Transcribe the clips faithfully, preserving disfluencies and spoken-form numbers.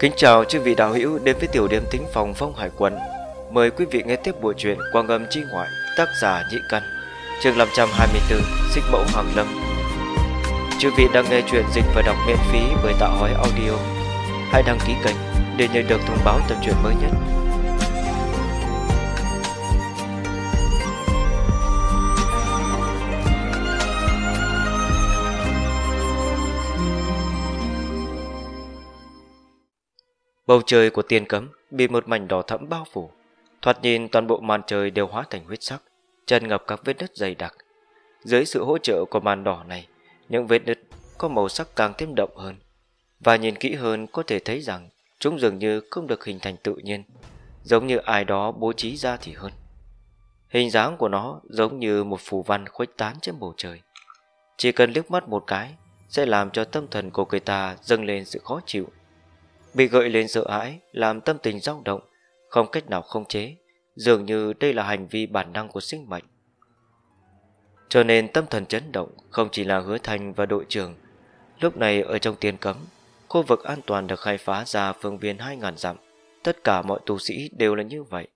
Kính chào chư vị đạo hữu đến với tiểu điểm tính phòng Phong Hải Quận. Mời quý vị nghe tiếp buổi truyện Quang Âm Chi Ngoại, tác giả Nhĩ Căn, chương năm trăm hai mươi tư, Xích Mẫu Hàng Lâm. Chư vị đang nghe truyện dịch và đọc miễn phí bởi Tạ Hói Audio. Hãy đăng ký kênh để nhận được thông báo tập truyện mới nhất. Bầu trời của tiên cấm bị một mảnh đỏ thẫm bao phủ, thoạt nhìn toàn bộ màn trời đều hóa thành huyết sắc, tràn ngập các vết nứt dày đặc. Dưới sự hỗ trợ của màn đỏ này, những vết nứt có màu sắc càng thêm đậm hơn, và nhìn kỹ hơn có thể thấy rằng chúng dường như không được hình thành tự nhiên, giống như ai đó bố trí ra thì hơn. Hình dáng của nó giống như một phù văn khuếch tán trên bầu trời, chỉ cần liếc mắt một cái sẽ làm cho tâm thần của người ta dâng lên sự khó chịu. Bị gợi lên sợ hãi làm tâm tình dao động, không cách nào khống chế, dường như đây là hành vi bản năng của sinh mệnh. Cho nên tâm thần chấn động không chỉ là Hứa Thành và đội trưởng. Lúc này ở trong tiên cấm, khu vực an toàn được khai phá ra phương viên hai nghìn dặm, tất cả mọi tu sĩ đều là như vậy.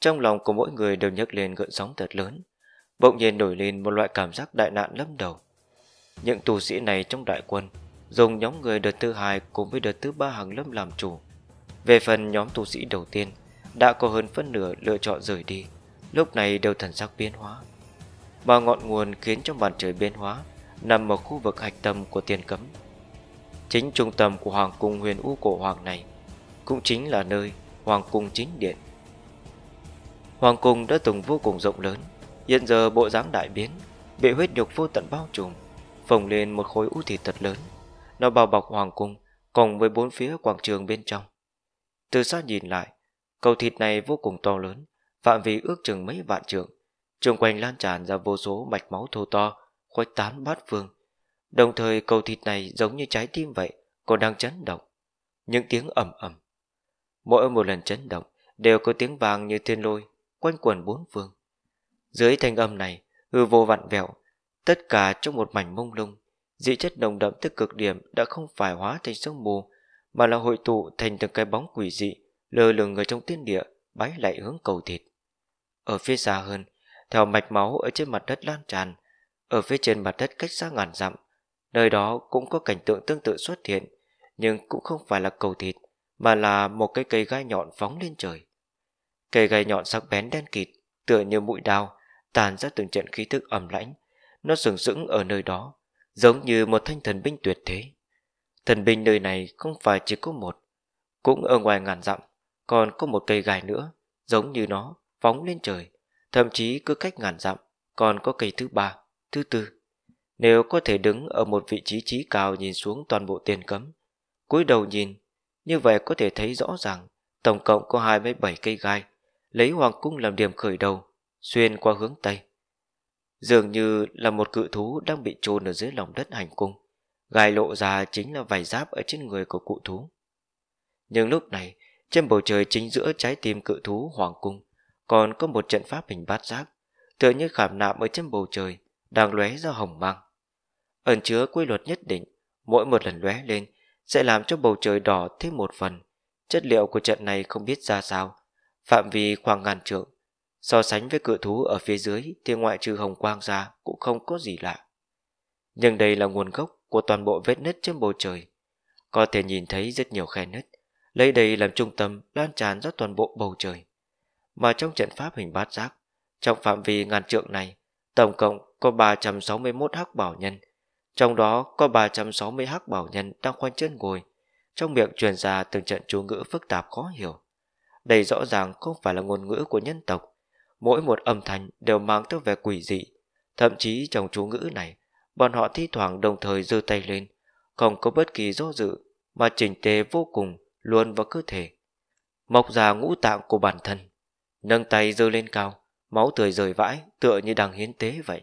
Trong lòng của mỗi người đều nhấc lên gợn sóng thật lớn, bỗng nhiên nổi lên một loại cảm giác đại nạn lâm đầu. Những tu sĩ này trong đại quân dùng nhóm người đợt thứ hai cùng với đợt thứ ba Hàng Lâm làm chủ. Về phần nhóm tu sĩ đầu tiên, đã có hơn phân nửa lựa chọn rời đi, lúc này đều thần sắc biến hóa. Mà ngọn nguồn khiến cho màn trời biến hóa nằm ở khu vực hạch tâm của tiên cấm. Chính trung tâm của hoàng cung huyền u cổ hoàng này, cũng chính là nơi hoàng cung chính điện. Hoàng cung đã từng vô cùng rộng lớn, hiện giờ bộ dáng đại biến, bị huyết nhục vô tận bao trùm, phồng lên một khối u thịt thật lớn. Nó bao bọc hoàng cung cùng với bốn phía quảng trường bên trong. Từ xa nhìn lại, cầu thịt này vô cùng to lớn, phạm vi ước chừng mấy vạn trượng, xung quanh lan tràn ra vô số mạch máu thô to, khuếch tán bát phương. Đồng thời cầu thịt này giống như trái tim vậy, còn đang chấn động. Những tiếng ầm ầm, mỗi một lần chấn động đều có tiếng vàng như thiên lôi quanh quẩn bốn phương. Dưới thanh âm này, hư vô vặn vẹo, tất cả trong một mảnh mông lung. Dị chất nồng đậm tới cực điểm đã không phải hóa thành sương mù, mà là hội tụ thành từng cái bóng quỷ dị lơ lửng ở trong tiên địa, bái lại hướng cầu thịt. Ở phía xa hơn, theo mạch máu ở trên mặt đất lan tràn, ở phía trên mặt đất cách xa ngàn dặm, nơi đó cũng có cảnh tượng tương tự xuất hiện, nhưng cũng không phải là cầu thịt, mà là một cái cây gai nhọn phóng lên trời. Cây gai nhọn sắc bén đen kịt, tựa như mũi đao, tàn ra từng trận khí thức ẩm lãnh. Nó sừng sững ở nơi đó, giống như một thanh thần binh tuyệt thế. Thần binh nơi này không phải chỉ có một, cũng ở ngoài ngàn dặm còn có một cây gai nữa giống như nó phóng lên trời, thậm chí cứ cách ngàn dặm còn có cây thứ ba, thứ tư. Nếu có thể đứng ở một vị trí trí cao nhìn xuống toàn bộ tiền cấm, cúi đầu nhìn, như vậy có thể thấy rõ ràng tổng cộng có hai mươi bảy cây gai, lấy hoàng cung làm điểm khởi đầu, xuyên qua hướng tây. Dường như là một cự thú đang bị chôn ở dưới lòng đất hành cung. Gai lộ ra chính là vải giáp ở trên người của cụ thú. Nhưng lúc này, trên bầu trời chính giữa trái tim cự thú hoàng cung còn có một trận pháp hình bát giác, tựa như khảm nạm ở trên bầu trời, đang lóe ra hồng mang, ẩn chứa quy luật nhất định. Mỗi một lần lóe lên sẽ làm cho bầu trời đỏ thêm một phần. Chất liệu của trận này không biết ra sao, phạm vi khoảng ngàn trượng. So sánh với cự thú ở phía dưới thì ngoại trừ hồng quang ra cũng không có gì lạ. Nhưng đây là nguồn gốc của toàn bộ vết nứt trên bầu trời. Có thể nhìn thấy rất nhiều khe nứt, lấy đây làm trung tâm lan tràn ra toàn bộ bầu trời. Mà trong trận pháp hình bát giác, trong phạm vi ngàn trượng này, tổng cộng có ba trăm sáu mươi mốt hắc bảo nhân. Trong đó có ba trăm sáu mươi hắc bảo nhân đang khoanh chân ngồi, trong miệng truyền ra từng trận chú ngữ phức tạp khó hiểu. Đây rõ ràng không phải là ngôn ngữ của nhân tộc. Mỗi một âm thanh đều mang tới vẻ quỷ dị. Thậm chí trong chú ngữ này, bọn họ thi thoảng đồng thời giơ tay lên, không có bất kỳ do dự, mà chỉnh tề vô cùng luôn vào cơ thể, mọc ra ngũ tạng của bản thân, nâng tay giơ lên cao, máu tươi rời vãi tựa như đang hiến tế vậy.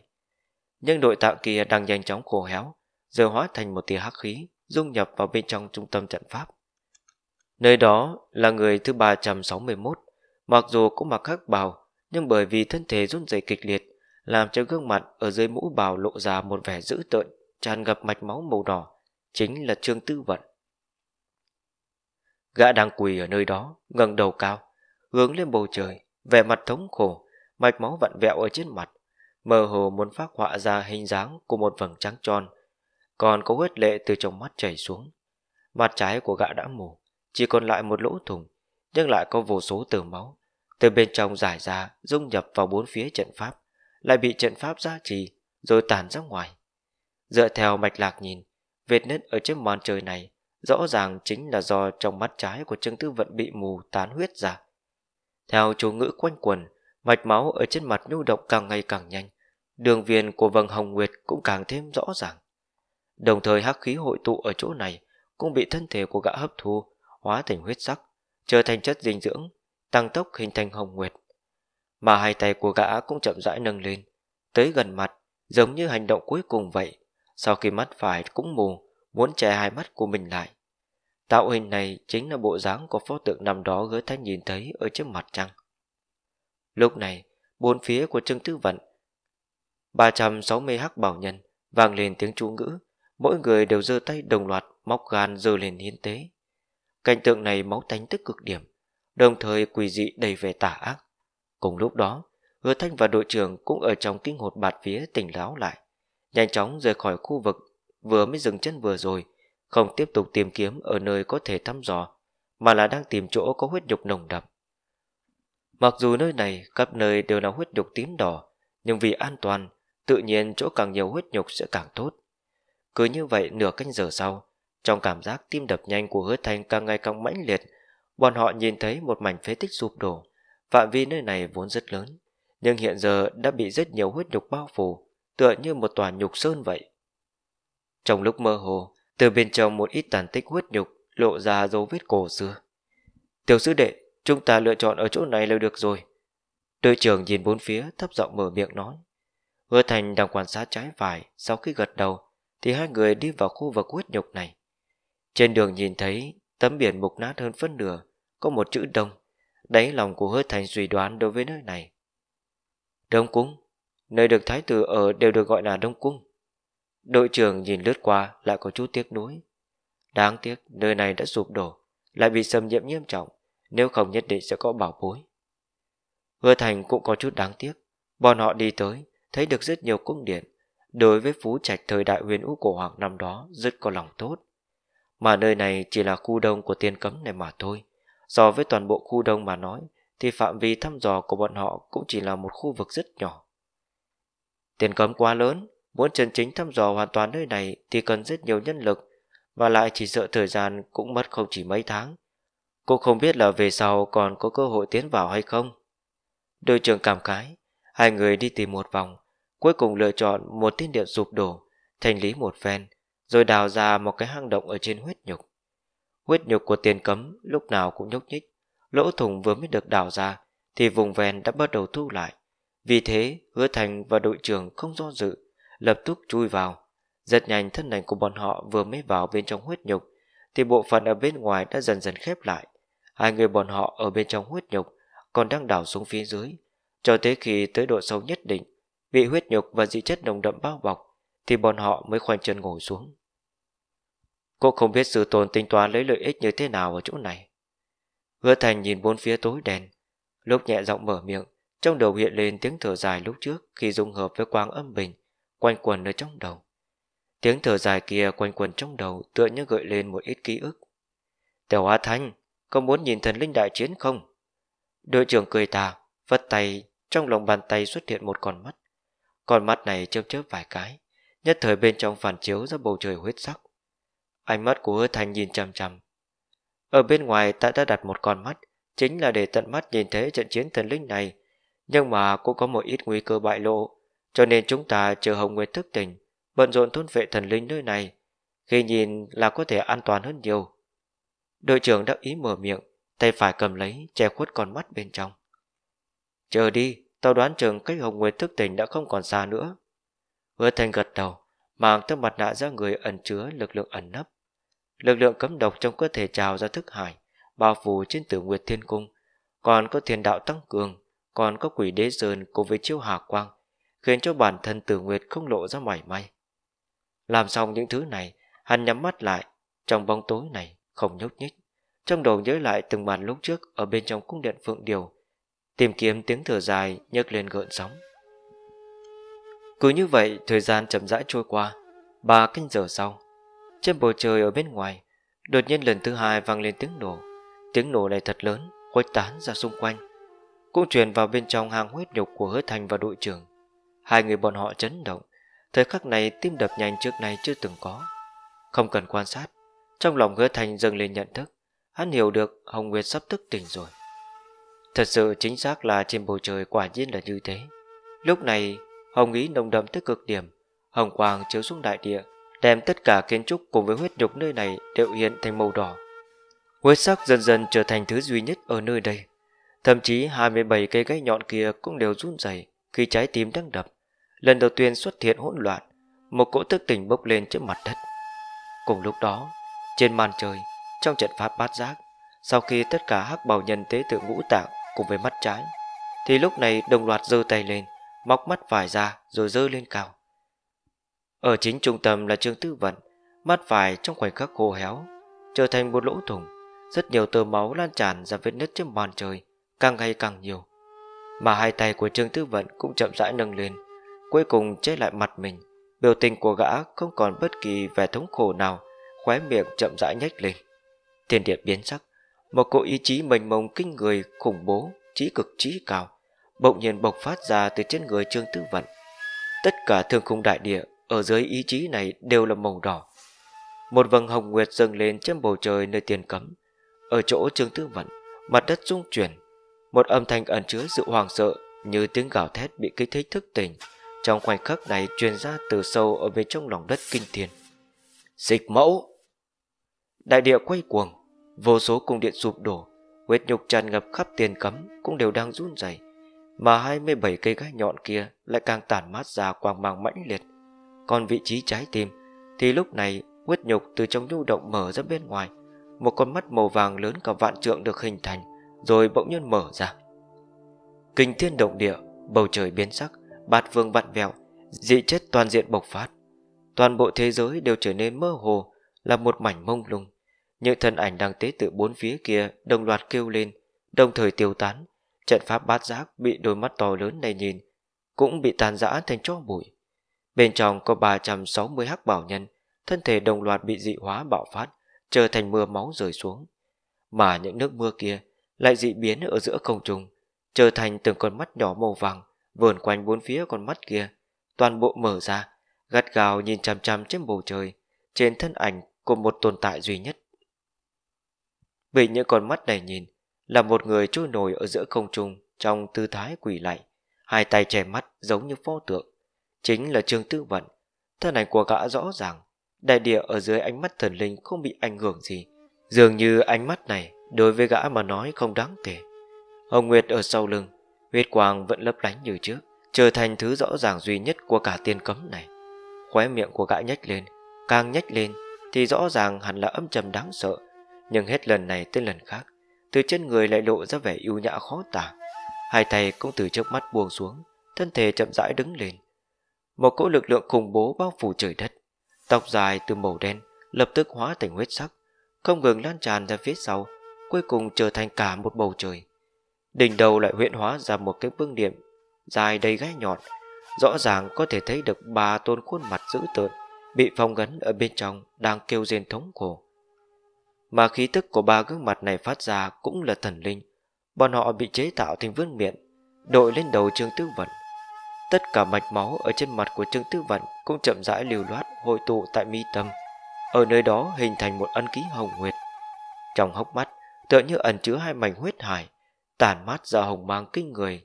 Nhưng nội tạng kia đang nhanh chóng khô héo, giờ hóa thành một tia hắc khí dung nhập vào bên trong trung tâm trận pháp. Nơi đó là người thứ ba trăm sáu mươi mốt. Mặc dù cũng mặc hắc bào, nhưng bởi vì thân thể run rẩy kịch liệt, làm cho gương mặt ở dưới mũ bào lộ ra một vẻ dữ tợn, tràn ngập mạch máu màu đỏ, chính là Trương Tư Vận. Gã đang quỳ ở nơi đó, ngẩng đầu cao, hướng lên bầu trời, vẻ mặt thống khổ, mạch máu vặn vẹo ở trên mặt, mơ hồ muốn phác họa ra hình dáng của một vầng trăng tròn, còn có huyết lệ từ trong mắt chảy xuống. Mặt trái của gã đã mù, chỉ còn lại một lỗ thủng, nhưng lại có vô số tờ máu từ bên trong giải ra, dung nhập vào bốn phía trận pháp, lại bị trận pháp gia trì rồi tản ra ngoài. Dựa theo mạch lạc nhìn, vết nứt ở trên màn trời này rõ ràng chính là do trong mắt trái của Trương Tư Vận bị mù tán huyết ra. Theo chú ngữ quanh quần, mạch máu ở trên mặt nhu động càng ngày càng nhanh, đường viền của vầng hồng nguyệt cũng càng thêm rõ ràng. Đồng thời hắc khí hội tụ ở chỗ này cũng bị thân thể của gã hấp thu, hóa thành huyết sắc, trở thành chất dinh dưỡng, tăng tốc hình thành hồng nguyệt. Mà hai tay của gã cũng chậm rãi nâng lên, tới gần mặt, giống như hành động cuối cùng vậy. Sau khi mắt phải cũng mù, muốn che hai mắt của mình lại. Tạo hình này chính là bộ dáng của pho tượng năm đó Hứa Thành nhìn thấy ở trên mặt trăng. Lúc này, bốn phía của Trương Tư Vận, ba trăm sáu mươi hắc bảo nhân vang lên tiếng chú ngữ, mỗi người đều giơ tay đồng loạt móc gan giơ lên hiến tế. Cảnh tượng này máu tanh tức cực điểm, đồng thời quỷ dị đầy vẻ tà ác. Cùng lúc đó, Hứa Thành và đội trưởng cũng ở trong kinh hồn bạt vía tỉnh láo lại, nhanh chóng rời khỏi khu vực vừa mới dừng chân vừa rồi, không tiếp tục tìm kiếm ở nơi có thể thăm dò, mà là đang tìm chỗ có huyết nhục nồng đậm. Mặc dù nơi này khắp nơi đều là huyết nhục tím đỏ, nhưng vì an toàn, tự nhiên chỗ càng nhiều huyết nhục sẽ càng tốt. Cứ như vậy nửa canh giờ sau, trong cảm giác tim đập nhanh của Hứa Thành càng ngày càng mãnh liệt, bọn họ nhìn thấy một mảnh phế tích sụp đổ. Phạm vi nơi này vốn rất lớn, nhưng hiện giờ đã bị rất nhiều huyết nhục bao phủ, tựa như một tòa nhục sơn vậy. Trong lúc mơ hồ, từ bên trong một ít tàn tích huyết nhục lộ ra dấu vết cổ xưa. "Tiểu sư đệ, chúng ta lựa chọn ở chỗ này là được rồi." Đội trưởng nhìn bốn phía thấp giọng mở miệng nói. Hứa Thành đang quan sát trái phải, sau khi gật đầu thì hai người đi vào khu vực huyết nhục này. Trên đường nhìn thấy tấm biển mục nát hơn phân nửa, có một chữ Đông. Đáy lòng của Hứa Thành suy đoán đối với nơi này. Đông Cung, nơi được thái tử ở đều được gọi là Đông Cung. Đội trưởng nhìn lướt qua lại có chút tiếc nuối. Đáng tiếc nơi này đã sụp đổ, lại bị xâm nhiễm nghiêm trọng, nếu không nhất định sẽ có bảo bối. Hứa Thành cũng có chút đáng tiếc. Bọn họ đi tới, thấy được rất nhiều cung điện. Đối với phú trạch thời đại huyền ú cổ hoàng năm đó rất có lòng tốt. Mà nơi này chỉ là khu đông của tiên cấm này mà thôi. So với toàn bộ khu đông mà nói, thì phạm vi thăm dò của bọn họ cũng chỉ là một khu vực rất nhỏ. Tiền cấm quá lớn, muốn chân chính thăm dò hoàn toàn nơi này thì cần rất nhiều nhân lực, và lại chỉ sợ thời gian cũng mất không chỉ mấy tháng. Cũng không biết là về sau còn có cơ hội tiến vào hay không. Đội trưởng cảm khái, hai người đi tìm một vòng, cuối cùng lựa chọn một tiên điện sụp đổ, thanh lý một phen, rồi đào ra một cái hang động ở trên huyết nhục. Huyết nhục của tiền cấm lúc nào cũng nhúc nhích, lỗ thủng vừa mới được đào ra thì vùng ven đã bắt đầu thu lại. Vì thế, Hứa Thành và đội trưởng không do dự, lập tức chui vào. Rất nhanh thân ảnh của bọn họ vừa mới vào bên trong huyết nhục, thì bộ phận ở bên ngoài đã dần dần khép lại. Hai người bọn họ ở bên trong huyết nhục còn đang đào xuống phía dưới, cho tới khi tới độ sâu nhất định, bị huyết nhục và dị chất nồng đậm bao bọc, thì bọn họ mới khoanh chân ngồi xuống. Cô không biết sự tồn tính toán lấy lợi ích như thế nào ở chỗ này. Hứa Thành nhìn bốn phía tối đen, lúc nhẹ giọng mở miệng, trong đầu hiện lên tiếng thở dài lúc trước khi dung hợp với quang âm bình, quanh quần ở trong đầu. Tiếng thở dài kia quanh quần trong đầu tựa như gợi lên một ít ký ức. "Tiểu Hoa Thanh, có muốn nhìn thần linh đại chiến không?" Đội trưởng cười tà, vất tay, trong lòng bàn tay xuất hiện một con mắt. Con mắt này chớp chớp vài cái, nhất thời bên trong phản chiếu ra bầu trời huyết sắc. Ánh mắt của Hứa Thành nhìn chằm chằm. Ở bên ngoài ta đã đặt một con mắt, chính là để tận mắt nhìn thấy trận chiến thần linh này, nhưng mà cũng có một ít nguy cơ bại lộ, cho nên chúng ta chờ Hồng Nguyệt thức tỉnh, bận rộn thôn vệ thần linh nơi này, khi nhìn là có thể an toàn hơn nhiều. Đội trưởng đắc ý mở miệng, tay phải cầm lấy che khuất con mắt bên trong. "Chờ đi, tao đoán chừng cách Hồng Nguyệt thức tỉnh đã không còn xa nữa." Hứa Thành gật đầu, mang tấm mặt nạ ra người ẩn chứa lực lượng ẩn nấp. Lực lượng cấm độc trong cơ thể trào ra thức hải, bao phủ trên Tử Nguyệt Thiên Cung, còn có thiên đạo tăng cường, còn có quỷ đế sơn cùng với chiêu hà quang, khiến cho bản thân Tử Nguyệt không lộ ra mảy may. Làm xong những thứ này, hắn nhắm mắt lại, trong bóng tối này không nhúc nhích, trong đầu nhớ lại từng màn lúc trước ở bên trong cung điện Phượng Điều, tìm kiếm tiếng thở dài nhấc lên gợn sóng. Cứ như vậy thời gian chậm rãi trôi qua. Ba canh giờ sau, trên bầu trời ở bên ngoài đột nhiên lần thứ hai vang lên tiếng nổ. Tiếng nổ này thật lớn, khuếch tán ra xung quanh, cũng truyền vào bên trong hang huyết nhục của Hứa Thành và đội trưởng. Hai người bọn họ chấn động, thời khắc này tim đập nhanh trước nay chưa từng có. Không cần quan sát, trong lòng Hứa Thành dâng lên nhận thức, hắn hiểu được Hồng Nguyệt sắp thức tỉnh rồi. Thật sự chính xác là trên bầu trời quả nhiên là như thế. Lúc này hồng ý nồng đậm tới cực điểm, hồng quang chiếu xuống đại địa, đem tất cả kiến trúc cùng với huyết nhục nơi này đều hiện thành màu đỏ. Huyết sắc dần dần trở thành thứ duy nhất ở nơi đây. Thậm chí hai mươi bảy cây gáy nhọn kia cũng đều run rẩy khi trái tim đang đập. Lần đầu tiên xuất hiện hỗn loạn, một cỗ thức tỉnh bốc lên trước mặt đất. Cùng lúc đó, trên màn trời, trong trận pháp bát giác, sau khi tất cả hắc bào nhân tế tự ngũ tạng cùng với mắt trái, thì lúc này đồng loạt giơ tay lên, móc mắt phải ra rồi giơ lên cao. Ở chính trung tâm là Trương Tư Vận, mắt phải trong khoảnh khắc khô héo, trở thành một lỗ thủng, rất nhiều tơ máu lan tràn ra vết nứt trên màn trời, càng ngày càng nhiều. Mà hai tay của Trương Tư Vận cũng chậm rãi nâng lên, cuối cùng che lại mặt mình, biểu tình của gã không còn bất kỳ vẻ thống khổ nào, khóe miệng chậm rãi nhếch lên. Thiên địa biến sắc, một cỗ ý chí mênh mông kinh người khủng bố, trí cực trí cao, bỗng nhiên bộc phát ra từ trên người Trương Tư Vận. Tất cả thương khung đại địa ở dưới ý chí này đều là màu đỏ. Một vầng hồng nguyệt dâng lên trên bầu trời nơi tiền cấm. Ở chỗ Trương Tư Vận, mặt đất rung chuyển, một âm thanh ẩn chứa sự hoảng sợ như tiếng gào thét bị kích thích thức tỉnh, trong khoảnh khắc này truyền ra từ sâu ở bên trong lòng đất kinh thiên. Xích Mẫu! Đại địa quay cuồng, vô số cung điện sụp đổ, huyết nhục tràn ngập khắp tiền cấm cũng đều đang run rẩy, mà hai mươi bảy cây gai nhọn kia lại càng tản mát ra quang mang mãnh liệt. Còn vị trí trái tim thì lúc này huyết nhục từ trong nhu động mở ra bên ngoài, một con mắt màu vàng lớn cả vạn trượng được hình thành, rồi bỗng nhiên mở ra. Kinh thiên động địa, bầu trời biến sắc, bát vương vặn vẹo, dị chất toàn diện bộc phát. Toàn bộ thế giới đều trở nên mơ hồ, là một mảnh mông lung. Những thân ảnh đang tế tự bốn phía kia đồng loạt kêu lên, đồng thời tiêu tán. Trận pháp bát giác bị đôi mắt to lớn này nhìn cũng bị tàn rã thành tro bụi. Bên trong có ba trăm sáu mươi hắc bảo nhân, thân thể đồng loạt bị dị hóa bạo phát, trở thành mưa máu rơi xuống. Mà những nước mưa kia lại dị biến ở giữa không trung, trở thành từng con mắt nhỏ màu vàng vờn quanh bốn phía. Con mắt kia toàn bộ mở ra, gắt gào nhìn chằm chằm trên bầu trời, trên thân ảnh của một tồn tại duy nhất. Vì những con mắt này nhìn là một người trôi nổi ở giữa không trung trong tư thái quỳ lạy, hai tay che mắt giống như pho tượng, chính là Trương Tư Vận. Thân ảnh của gã rõ ràng, đại địa ở dưới ánh mắt thần linh không bị ảnh hưởng gì, dường như ánh mắt này đối với gã mà nói không đáng kể. Hồng Nguyệt ở sau lưng, huyết quang vẫn lấp lánh như trước, trở thành thứ rõ ràng duy nhất của cả tiên cấm này. Khóe miệng của gã nhếch lên, càng nhếch lên thì rõ ràng hẳn là âm trầm đáng sợ, nhưng hết lần này tới lần khác, từ trên người lại lộ ra vẻ ưu nhã khó tả. Hai tay cũng từ trước mắt buông xuống, thân thể chậm rãi đứng lên. Một cỗ lực lượng khủng bố bao phủ trời đất, tóc dài từ màu đen lập tức hóa thành huyết sắc, không ngừng lan tràn ra phía sau, cuối cùng trở thành cả một bầu trời. Đỉnh đầu lại huyễn hóa ra một cái vương điểm dài đầy gai nhọn, rõ ràng có thể thấy được ba tôn khuôn mặt dữ tợn bị phong ấn ở bên trong đang kêu rên thống khổ. Mà khí tức của ba gương mặt này phát ra cũng là thần linh, bọn họ bị chế tạo thành vương miện đội lên đầu Trương Tư Vận. Tất cả mạch máu ở trên mặt của Trương Tư Vận cũng chậm rãi lưu loát hội tụ tại mi tâm, ở nơi đó hình thành một ân ký hồng nguyệt. Trong hốc mắt tựa như ẩn chứa hai mảnh huyết hải, tản mát ra hồng mang kinh người.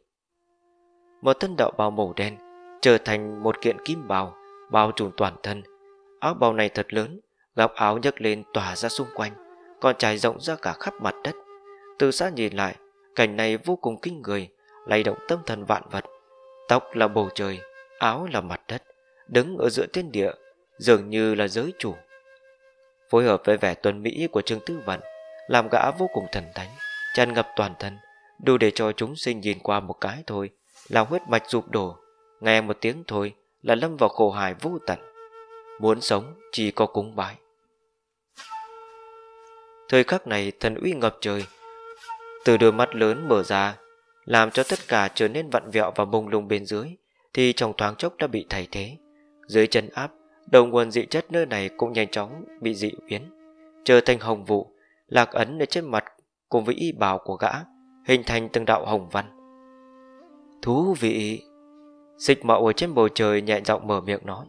Một thân đạo bào màu đen trở thành một kiện kim bào bao trùm toàn thân, áo bào này thật lớn, góc áo nhấc lên tỏa ra xung quanh, còn trải rộng ra cả khắp mặt đất. Từ xa nhìn lại, cảnh này vô cùng kinh người, lay động tâm thần vạn vật. Tóc là bầu trời, áo là mặt đất, đứng ở giữa thiên địa, dường như là giới chủ. Phối hợp với vẻ tuấn mỹ của Trương Tư Vận, làm gã vô cùng thần thánh, tràn ngập toàn thân, đủ để cho chúng sinh nhìn qua một cái thôi là huyết mạch sụp đổ, nghe một tiếng thôi là lâm vào khổ hải vô tận. Muốn sống chỉ có cúng bái. Thời khắc này thần uy ngập trời từ đôi mắt lớn mở ra, làm cho tất cả trở nên vặn vẹo và mông lung bên dưới, thì trong thoáng chốc đã bị thay thế. Dưới chân áp, đầu nguồn dị chất nơi này cũng nhanh chóng bị dị biến, trở thành hồng vụ, lạc ấn ở trên mặt cùng với y bào của gã, hình thành từng đạo hồng văn. Thú vị! Xích Mẫu ở trên bầu trời nhẹ giọng mở miệng nói,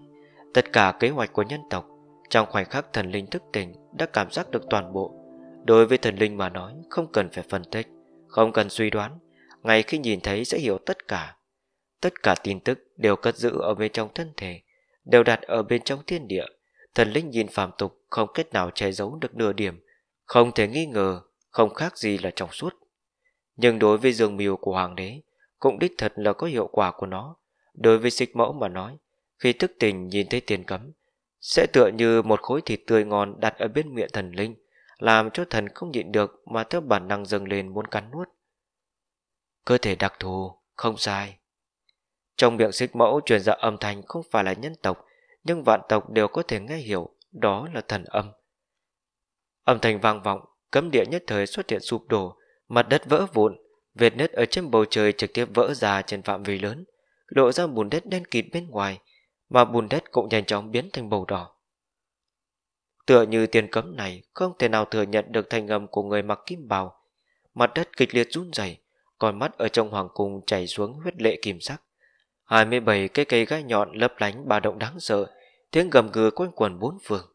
tất cả kế hoạch của nhân tộc, trong khoảnh khắc thần linh thức tỉnh đã cảm giác được toàn bộ. Đối với thần linh mà nói, không cần phải phân tích, không cần suy đoán, ngay khi nhìn thấy sẽ hiểu tất cả. Tất cả tin tức đều cất giữ ở bên trong thân thể, đều đặt ở bên trong thiên địa. Thần linh nhìn phàm tục không cách nào che giấu được nửa điểm, không thể nghi ngờ, không khác gì là trong suốt. Nhưng đối với dương mưu của hoàng đế, cũng đích thật là có hiệu quả của nó. Đối với Xích Mẫu mà nói, khi thức tỉnh nhìn thấy tiền cấm, sẽ tựa như một khối thịt tươi ngon đặt ở bên miệng thần linh, làm cho thần không nhịn được mà theo bản năng dâng lên muốn cắn nuốt. Cơ thể đặc thù, không sai. Trong miệng Xích Mẫu truyền ra âm thanh không phải là nhân tộc, nhưng vạn tộc đều có thể nghe hiểu, đó là thần âm. Âm thanh vang vọng, cấm địa nhất thời xuất hiện sụp đổ, mặt đất vỡ vụn, vệt nứt ở trên bầu trời trực tiếp vỡ ra trên phạm vi lớn, lộ ra bùn đất đen kịt bên ngoài, mà bùn đất cũng nhanh chóng biến thành màu đỏ. Tựa như tiền cấm này không thể nào thừa nhận được thanh âm của người mặc kim bào, mặt đất kịch liệt run rẩy, con mắt ở trong hoàng cung chảy xuống huyết lệ kim sắc. hai mươi bảy cái cây gai nhọn lấp lánh ba động đáng sợ, tiếng gầm gừ quanh quẩn bốn phương.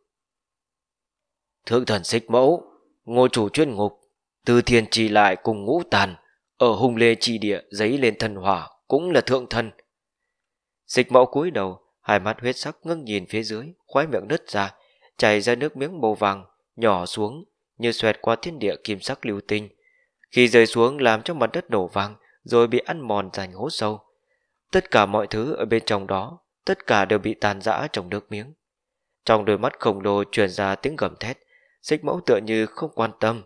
Thượng thần Xích Mẫu, ngôi chủ chuyên ngục, Tư Thiên Chi Lê cùng Ngũ Tàn ở Hung Lê chi địa giấy lên thần hỏa, cũng là thượng thần. Xích Mẫu cúi đầu, hai mắt huyết sắc ngưng nhìn phía dưới, khóe miệng nứt ra, chảy ra nước miếng màu vàng nhỏ xuống như xoẹt qua thiên địa kim sắc lưu tinh, khi rơi xuống làm cho mặt đất đổ vàng rồi bị ăn mòn thành hố sâu. Tất cả mọi thứ ở bên trong đó, tất cả đều bị tan rã trong nước miếng. Trong đôi mắt khổng lồ truyền ra tiếng gầm thét, Xích Mẫu tựa như không quan tâm.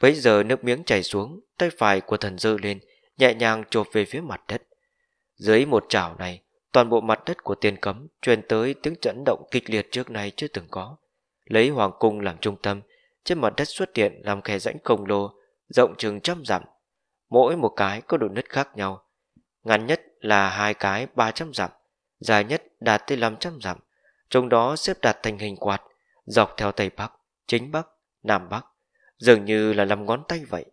Bấy giờ nước miếng chảy xuống, tay phải của thần giơ lên, nhẹ nhàng chộp về phía mặt đất. Dưới một chảo này, toàn bộ mặt đất của tiên cấm truyền tới tiếng chấn động kịch liệt trước nay chưa từng có. Lấy hoàng cung làm trung tâm, trên mặt đất xuất hiện làm khe rãnh khổng lồ, rộng chừng trăm dặm. Mỗi một cái có độ nứt khác nhau, ngắn nhất là hai cái ba trăm dặm, dài nhất đạt tới năm trăm dặm. Trong đó xếp đặt thành hình quạt, dọc theo tây bắc, chính bắc, nam bắc, dường như là năm ngón tay vậy.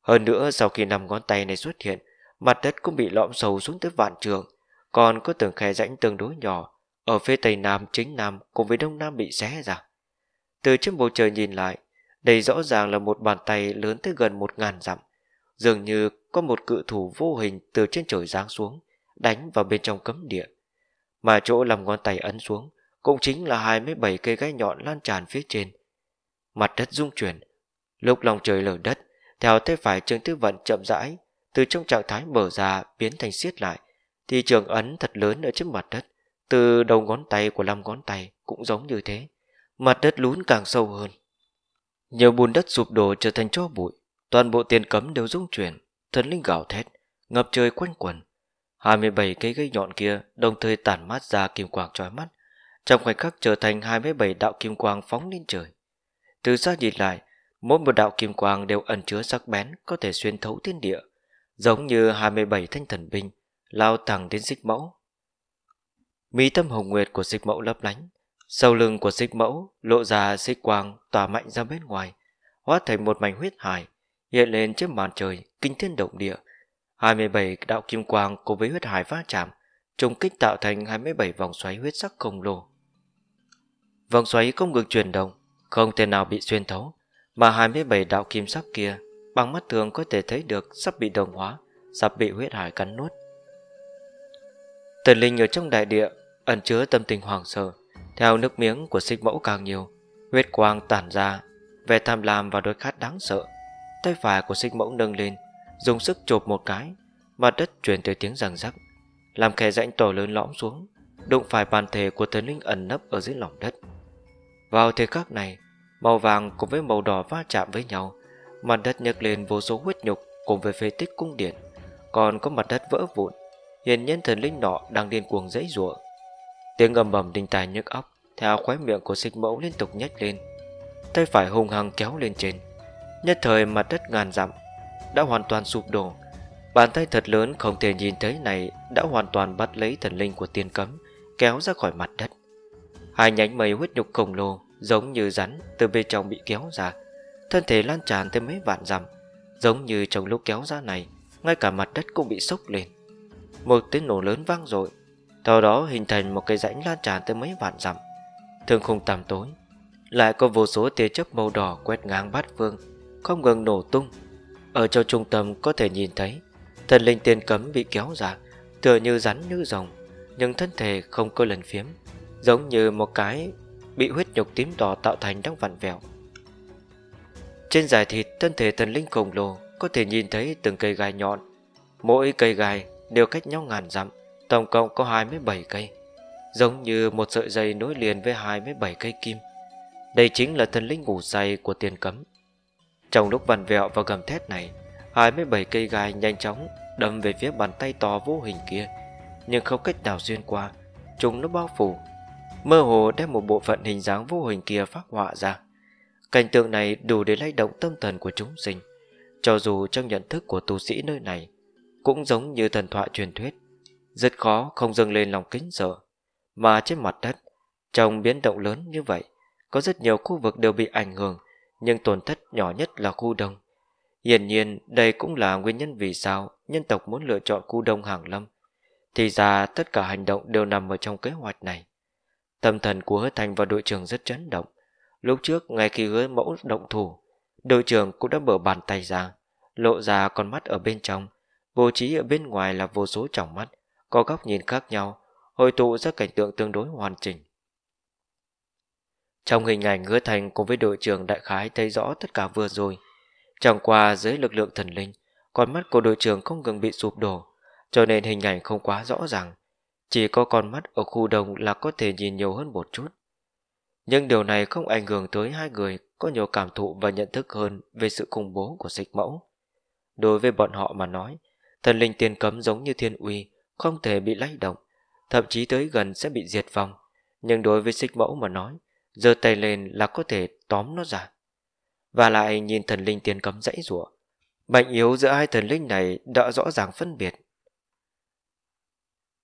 Hơn nữa sau khi năm ngón tay này xuất hiện, mặt đất cũng bị lõm sâu xuống tới vạn trường, còn có từng khe rãnh tương đối nhỏ ở phía tây nam, chính nam cùng với đông nam bị xé ra. Từ trên bầu trời nhìn lại, đây rõ ràng là một bàn tay lớn tới gần một ngàn dặm, dường như có một cự thủ vô hình từ trên trời giáng xuống, đánh vào bên trong cấm địa. Mà chỗ làm ngón tay ấn xuống cũng chính là hai mươi bảy cây gai nhọn lan tràn phía trên. Mặt đất rung chuyển, lúc lòng trời lở đất, theo tay phải Trương Tư Vận chậm rãi từ trong trạng thái mở ra biến thành siết lại, thì trường ấn thật lớn ở trên mặt đất. Từ đầu ngón tay của năm ngón tay cũng giống như thế, mặt đất lún càng sâu hơn. Nhiều bùn đất sụp đổ trở thành tro bụi, toàn bộ tiền cấm đều rung chuyển, thần linh gào thét, ngập trời quanh quẩn. hai mươi bảy cây gai nhọn kia đồng thời tản mát ra kim quang chói mắt, trong khoảnh khắc trở thành hai mươi bảy đạo kim quang phóng lên trời. Từ xa nhìn lại, mỗi một đạo kim quang đều ẩn chứa sắc bén có thể xuyên thấu thiên địa, giống như hai mươi bảy thanh thần binh lao thẳng đến Xích Mẫu. Mí tâm hồng nguyệt của Xích Mẫu lấp lánh, sau lưng của Xích Mẫu lộ ra xích quang tỏa mạnh ra bên ngoài, hóa thành một mảnh huyết hải hiện lên trên màn trời kinh thiên động địa. hai mươi bảy đạo kim quang cùng với huyết hải va chạm, trùng kích tạo thành hai mươi bảy vòng xoáy huyết sắc khổng lồ. Vòng xoáy không ngừng chuyển động, không thể nào bị xuyên thấu, mà hai mươi bảy đạo kim sắc kia bằng mắt thường có thể thấy được sắp bị đồng hóa, sắp bị huyết hải cắn nuốt. Thần linh ở trong đại địa ẩn chứa tâm tình hoảng sợ, theo nước miếng của Xích Mẫu càng nhiều, huyết quang tản ra vẻ tham lam và đôi khát đáng sợ. Tay phải của Xích Mẫu nâng lên, dùng sức chộp một cái, mặt đất truyền tới tiếng răng rắc, làm khe rãnh to lớn lõm xuống, đụng phải bàn thể của thần linh ẩn nấp ở dưới lòng đất. Vào thời khắc này, màu vàng cùng với màu đỏ va chạm với nhau, mặt đất nhấc lên vô số huyết nhục cùng với phế tích cung điện, còn có mặt đất vỡ vụn. Hiển nhiên thần linh nọ đang điên cuồng giãy giụa. Tiếng ầm ầm đinh tai nhức óc theo khóe miệng của Xích Mẫu liên tục nhếch lên. tay phải hung hăng kéo lên trên. Nhất thời mặt đất ngàn dặm đã hoàn toàn sụp đổ. Bàn tay thật lớn không thể nhìn thấy này đã hoàn toàn bắt lấy thần linh của tiên cấm, kéo ra khỏi mặt đất. Hai nhánh mây huyết nhục khổng lồ giống như rắn từ bên trong bị kéo ra, thân thể lan tràn tới mấy vạn dặm. Giống như trong lúc kéo ra này, ngay cả mặt đất cũng bị sốc lên. Một tiếng nổ lớn vang dội, theo đó hình thành một cái rãnh lan tràn tới mấy vạn dặm. Thương khung tăm tối, lại có vô số tia chớp màu đỏ quét ngang bát phương, không ngừng nổ tung. Ở trong trung tâm có thể nhìn thấy thần linh tiên cấm bị kéo ra, tựa như rắn như rồng, nhưng thân thể không có lần phiếm, giống như một cái bị huyết nhục tím đỏ tạo thành đang vặn vẹo. Trên giải thịt thân thể thần linh khổng lồ có thể nhìn thấy từng cây gai nhọn, mỗi cây gai đều cách nhau ngàn dặm, tổng cộng có hai mươi bảy cây, giống như một sợi dây nối liền với hai mươi bảy cây kim. Đây chính là thần linh ngủ say của tiên cấm. Trong lúc vặn vẹo và gầm thét này, hai mươi bảy cây gai nhanh chóng đâm về phía bàn tay to vô hình kia, nhưng không cách nào xuyên qua, chúng nó bao phủ, mơ hồ đem một bộ phận hình dáng vô hình kia phác họa ra. Cảnh tượng này đủ để lay động tâm thần của chúng sinh, cho dù trong nhận thức của tu sĩ nơi này cũng giống như thần thoại truyền thuyết, rất khó không dâng lên lòng kính sợ. Mà trên mặt đất, trong biến động lớn như vậy, có rất nhiều khu vực đều bị ảnh hưởng, nhưng tổn thất nhỏ nhất là khu đông. Hiển nhiên đây cũng là nguyên nhân vì sao nhân tộc muốn lựa chọn khu đông Hàng Lâm. Thì ra tất cả hành động đều nằm ở trong kế hoạch này. Tâm thần của Hứa Thành và đội trưởng rất chấn động. Lúc trước ngay khi Hứa Mẫu động thủ, đội trưởng cũng đã mở bàn tay ra, lộ ra con mắt ở bên trong, bố trí ở bên ngoài là vô số tròng mắt có góc nhìn khác nhau, hội tụ ra cảnh tượng tương đối hoàn chỉnh. Trong hình ảnh, Hứa Thành cùng với đội trưởng đại khái thấy rõ tất cả vừa rồi. Chẳng qua dưới lực lượng thần linh, con mắt của đội trưởng không ngừng bị sụp đổ, cho nên hình ảnh không quá rõ ràng. Chỉ có con mắt ở khu đồng là có thể nhìn nhiều hơn một chút. Nhưng điều này không ảnh hưởng tới hai người có nhiều cảm thụ và nhận thức hơn về sự khủng bố của Xích Mẫu. Đối với bọn họ mà nói, thần linh tiên cấm giống như thiên uy, không thể bị lay động, thậm chí tới gần sẽ bị diệt vong. Nhưng đối với Xích Mẫu mà nói, giơ tay lên là có thể tóm nó ra. Và lại nhìn thần linh tiên cấm dãy rủa, mạnh yếu giữa hai thần linh này đã rõ ràng phân biệt.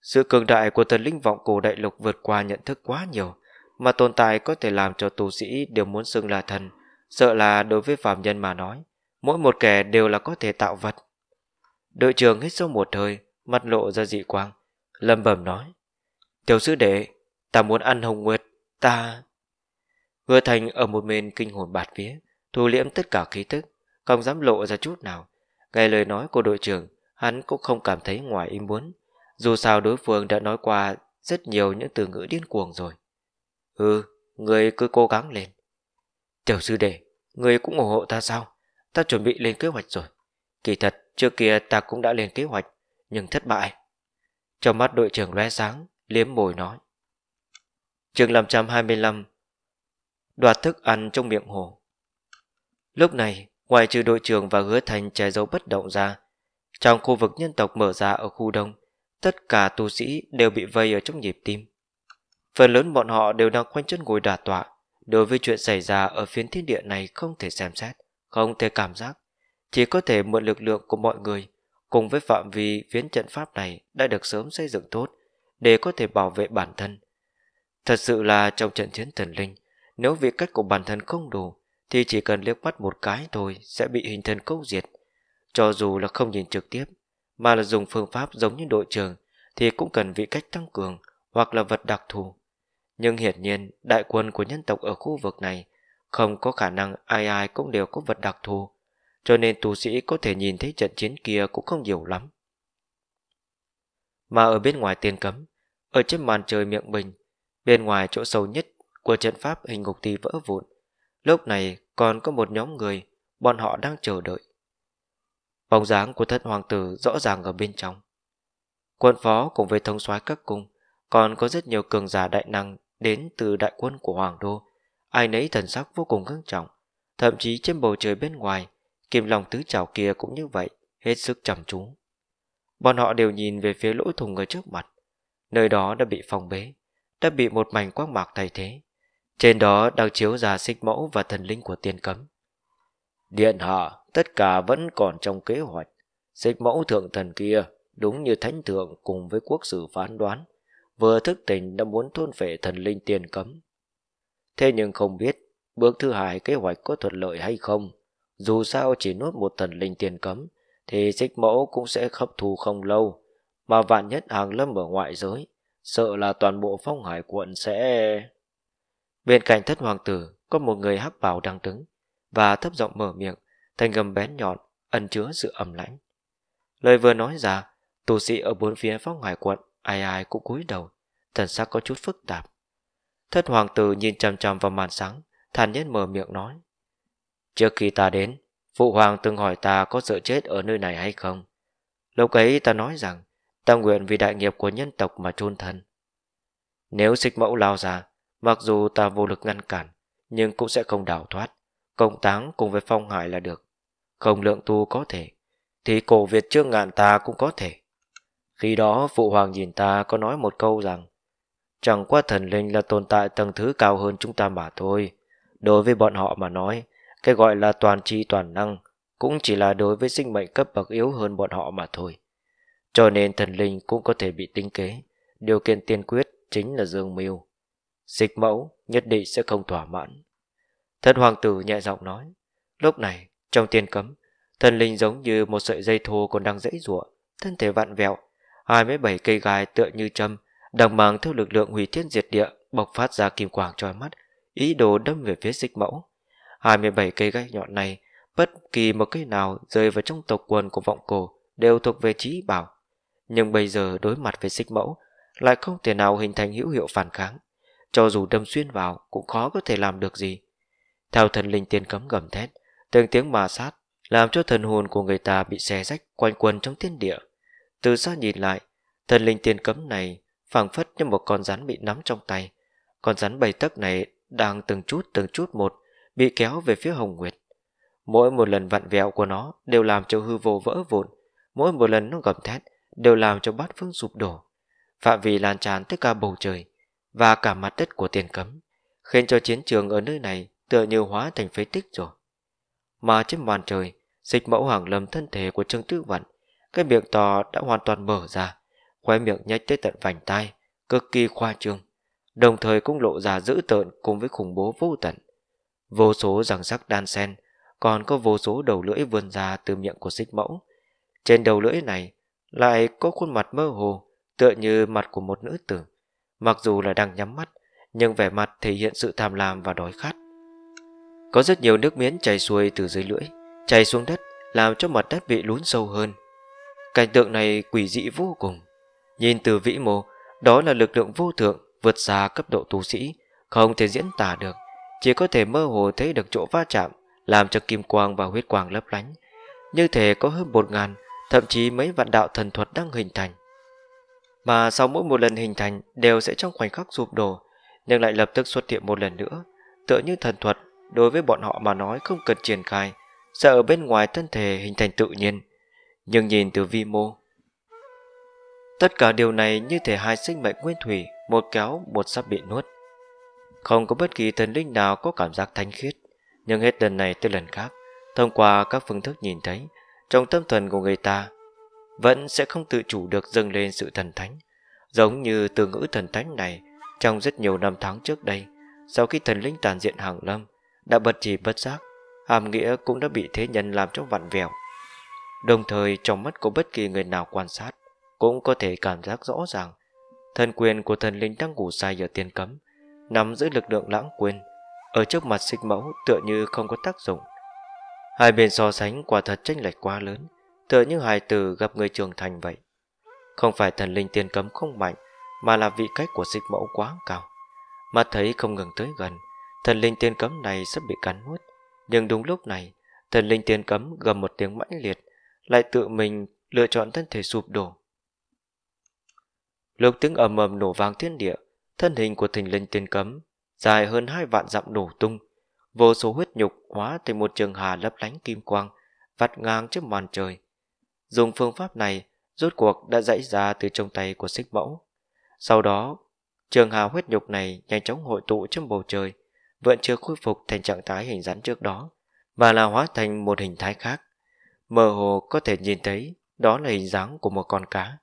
Sự cường đại của thần linh vọng cổ đại lục vượt qua nhận thức quá nhiều, mà tồn tại có thể làm cho tu sĩ đều muốn xưng là thần, sợ là đối với phàm nhân mà nói, mỗi một kẻ đều là có thể tạo vật. Đội trưởng hít sâu một hơi, mặt lộ ra dị quang, lẩm bẩm nói: "Tiểu sư đệ, ta muốn ăn Hồng Nguyệt, ta." Hứa Thành ở một bên kinh hồn bạt vía, thu liễm tất cả khí tức, không dám lộ ra chút nào. Nghe lời nói của đội trưởng, hắn cũng không cảm thấy ngoài ý muốn, dù sao đối phương đã nói qua rất nhiều những từ ngữ điên cuồng rồi. "Ừ, người cứ cố gắng lên. Tiểu sư đệ, người cũng ủng hộ ta sao? Ta chuẩn bị lên kế hoạch rồi. Kỳ thật trước kia ta cũng đã lên kế hoạch, nhưng thất bại." Trong mắt đội trưởng lóe sáng, liếm môi nói: Chương năm trăm hai mươi lăm, đoạt thức ăn trong miệng hổ. Lúc này, ngoài trừ đội trưởng và Hứa Thành che giấu bất động ra, trong khu vực nhân tộc mở ra ở khu đông, tất cả tu sĩ đều bị vây ở trong nhịp tim. Phần lớn bọn họ đều đang khoanh chân ngồi đả tọa, đối với chuyện xảy ra ở phiến thiên địa này không thể xem xét, không thể cảm giác, chỉ có thể mượn lực lượng của mọi người cùng với phạm vi phiến trận pháp này đã được sớm xây dựng tốt để có thể bảo vệ bản thân. Thật sự là trong trận chiến thần linh, nếu vị cách của bản thân không đủ thì chỉ cần liếc mắt một cái thôi sẽ bị hình thân câu diệt. Cho dù là không nhìn trực tiếp, mà là dùng phương pháp giống như đội trưởng thì cũng cần vị cách tăng cường hoặc là vật đặc thù. Nhưng hiển nhiên đại quân của nhân tộc ở khu vực này không có khả năng ai ai cũng đều có vật đặc thù, cho nên tu sĩ có thể nhìn thấy trận chiến kia cũng không nhiều lắm. Mà ở bên ngoài tiên cấm, ở trên màn trời miệng bình, bên ngoài chỗ sâu nhất của trận pháp hình ngục tì vỡ vụn, lúc này còn có một nhóm người, bọn họ đang chờ đợi. Bóng dáng của thất hoàng tử rõ ràng ở bên trong. Quân phó cùng với thống soái các cung, còn có rất nhiều cường giả đại năng đến từ đại quân của Hoàng Đô, ai nấy thần sắc vô cùng ngưng trọng, thậm chí trên bầu trời bên ngoài, kim long tứ chảo kia cũng như vậy, hết sức chăm chú. Bọn họ đều nhìn về phía lỗ thủng ở trước mặt, nơi đó đã bị phong bế, đã bị một mảnh quang mạc thay thế. Trên đó đang chiếu ra xích mẫu và thần linh của tiên cấm. Điện hạ, tất cả vẫn còn trong kế hoạch. Xích mẫu thượng thần kia, đúng như thánh thượng cùng với quốc sử phán đoán, vừa thức tỉnh đã muốn thôn phệ thần linh tiên cấm. Thế nhưng không biết, bước thứ hai kế hoạch có thuận lợi hay không. Dù sao chỉ nuốt một thần linh tiên cấm, thì xích mẫu cũng sẽ hấp thu không lâu. Mà vạn nhất Hàng Lâm ở ngoại giới, sợ là toàn bộ Phong Hải quận sẽ... Bên cạnh thất hoàng tử có một người hắc bào đang đứng và thấp giọng mở miệng, thanh âm bén nhọn ẩn chứa sự âm lãnh. Lời vừa nói ra, tu sĩ ở bốn phía Phong Hải quận ai ai cũng cúi đầu, thần sắc có chút phức tạp. Thất hoàng tử nhìn chằm chằm vào màn sáng, thản nhiên mở miệng nói: "Trước khi ta đến, phụ hoàng từng hỏi ta có sợ chết ở nơi này hay không. Lúc ấy ta nói rằng ta nguyện vì đại nghiệp của nhân tộc mà chôn thân. Nếu xích mẫu lao ra, mặc dù ta vô lực ngăn cản, nhưng cũng sẽ không đào thoát, cộng táng cùng với Phong Hải là được. Không lượng tu có thể, thì cổ Việt Trương Ngạn ta cũng có thể. Khi đó phụ hoàng nhìn ta có nói một câu rằng, chẳng qua thần linh là tồn tại tầng thứ cao hơn chúng ta mà thôi. Đối với bọn họ mà nói, cái gọi là toàn tri toàn năng cũng chỉ là đối với sinh mệnh cấp bậc yếu hơn bọn họ mà thôi. Cho nên thần linh cũng có thể bị tính kế, điều kiện tiên quyết chính là dương mưu. Xích mẫu nhất định sẽ không thỏa mãn." Thất hoàng tử nhẹ giọng nói. Lúc này, trong tiên cấm, thần linh giống như một sợi dây thô còn đang giãy giụa, thân thể vặn vẹo, hai mươi bảy cây gai tựa như châm, đang mang theo lực lượng hủy thiên diệt địa, bộc phát ra kim quang chói mắt, ý đồ đâm về phía xích mẫu. Hai mươi bảy cây gai nhọn này, bất kỳ một cây nào rơi vào trong tộc quần của vọng cổ đều thuộc về trí bảo, nhưng bây giờ đối mặt với xích mẫu lại không thể nào hình thành hữu hiệu phản kháng. Cho dù đâm xuyên vào cũng khó có thể làm được gì. Theo thần linh tiên cấm gầm thét, từng tiếng ma sát làm cho thần hồn của người ta bị xé rách, quanh quần trong thiên địa. Từ xa nhìn lại, thần linh tiên cấm này phảng phất như một con rắn bị nắm trong tay. Con rắn bảy tấc này đang từng chút từng chút một bị kéo về phía Hồng Nguyệt. Mỗi một lần vặn vẹo của nó đều làm cho hư vô vỡ vụn, mỗi một lần nó gầm thét đều làm cho bát phương sụp đổ, phạm vi lan tràn tất cả bầu trời và cả mặt đất của tiền cấm, khiến cho chiến trường ở nơi này tựa như hóa thành phế tích rồi. Mà trên màn trời, xích mẫu Hàng Lâm thân thể của Trương Tư Vận, cái miệng to đã hoàn toàn mở ra, khóe miệng nhếch tới tận vành tai, cực kỳ khoa trương, đồng thời cũng lộ ra dữ tợn cùng với khủng bố vô tận. Vô số răng rắc đan xen, còn có vô số đầu lưỡi vươn ra từ miệng của xích mẫu. Trên đầu lưỡi này lại có khuôn mặt mơ hồ, tựa như mặt của một nữ tử. Mặc dù là đang nhắm mắt, nhưng vẻ mặt thể hiện sự tham lam và đói khát. Có rất nhiều nước miếng chảy xuôi từ dưới lưỡi, chảy xuống đất, làm cho mặt đất bị lún sâu hơn. Cảnh tượng này quỷ dị vô cùng. Nhìn từ vĩ mô, đó là lực lượng vô thượng vượt xa cấp độ tu sĩ, không thể diễn tả được, chỉ có thể mơ hồ thấy được chỗ va chạm, làm cho kim quang và huyết quang lấp lánh. Như thể có hơn một ngàn, thậm chí mấy vạn đạo thần thuật đang hình thành. Mà sau mỗi một lần hình thành đều sẽ trong khoảnh khắc sụp đổ, nhưng lại lập tức xuất hiện một lần nữa. Tựa như thần thuật đối với bọn họ mà nói không cần triển khai, sẽ ở bên ngoài thân thể hình thành tự nhiên. Nhưng nhìn từ vi mô, tất cả điều này như thể hai sinh mệnh nguyên thủy, một kéo một sắp bị nuốt. Không có bất kỳ thần linh nào có cảm giác thánh khiết, nhưng hết lần này tới lần khác, thông qua các phương thức nhìn thấy, trong tâm thần của người ta vẫn sẽ không tự chủ được dâng lên sự thần thánh. Giống như từ ngữ thần thánh này, trong rất nhiều năm tháng trước đây, sau khi thần linh tàn diện Hàng Lâm đã bất chỉ bất giác, hàm nghĩa cũng đã bị thế nhân làm cho vặn vẹo. Đồng thời trong mắt của bất kỳ người nào quan sát cũng có thể cảm giác rõ ràng, thần quyền của thần linh đang ngủ say ở tiên cấm, nắm giữ lực lượng lãng quên, ở trước mặt xích mẫu tựa như không có tác dụng. Hai bên so sánh quả thật chênh lệch quá lớn, tựa như hài tử gặp người trưởng thành vậy. Không phải thần linh tiên cấm không mạnh, mà là vị cách của xích mẫu quá cao. Mắt thấy không ngừng tới gần, thần linh tiên cấm này sắp bị cắn nuốt. Nhưng đúng lúc này, thần linh tiên cấm gầm một tiếng mãnh liệt, lại tự mình lựa chọn thân thể sụp đổ. Lúc tiếng ầm ầm nổ vang thiên địa, thân hình của thần linh tiên cấm dài hơn hai vạn dặm nổ tung, vô số huyết nhục hóa thành một trường hà lấp lánh kim quang, vắt ngang trước màn trời. Dùng phương pháp này, rốt cuộc đã dãy ra từ trong tay của xích mẫu. Sau đó, trường hà huyết nhục này nhanh chóng hội tụ trên bầu trời, vẫn chưa khôi phục thành trạng thái hình rắn trước đó, mà là hóa thành một hình thái khác. Mơ hồ có thể nhìn thấy đó là hình dáng của một con cá.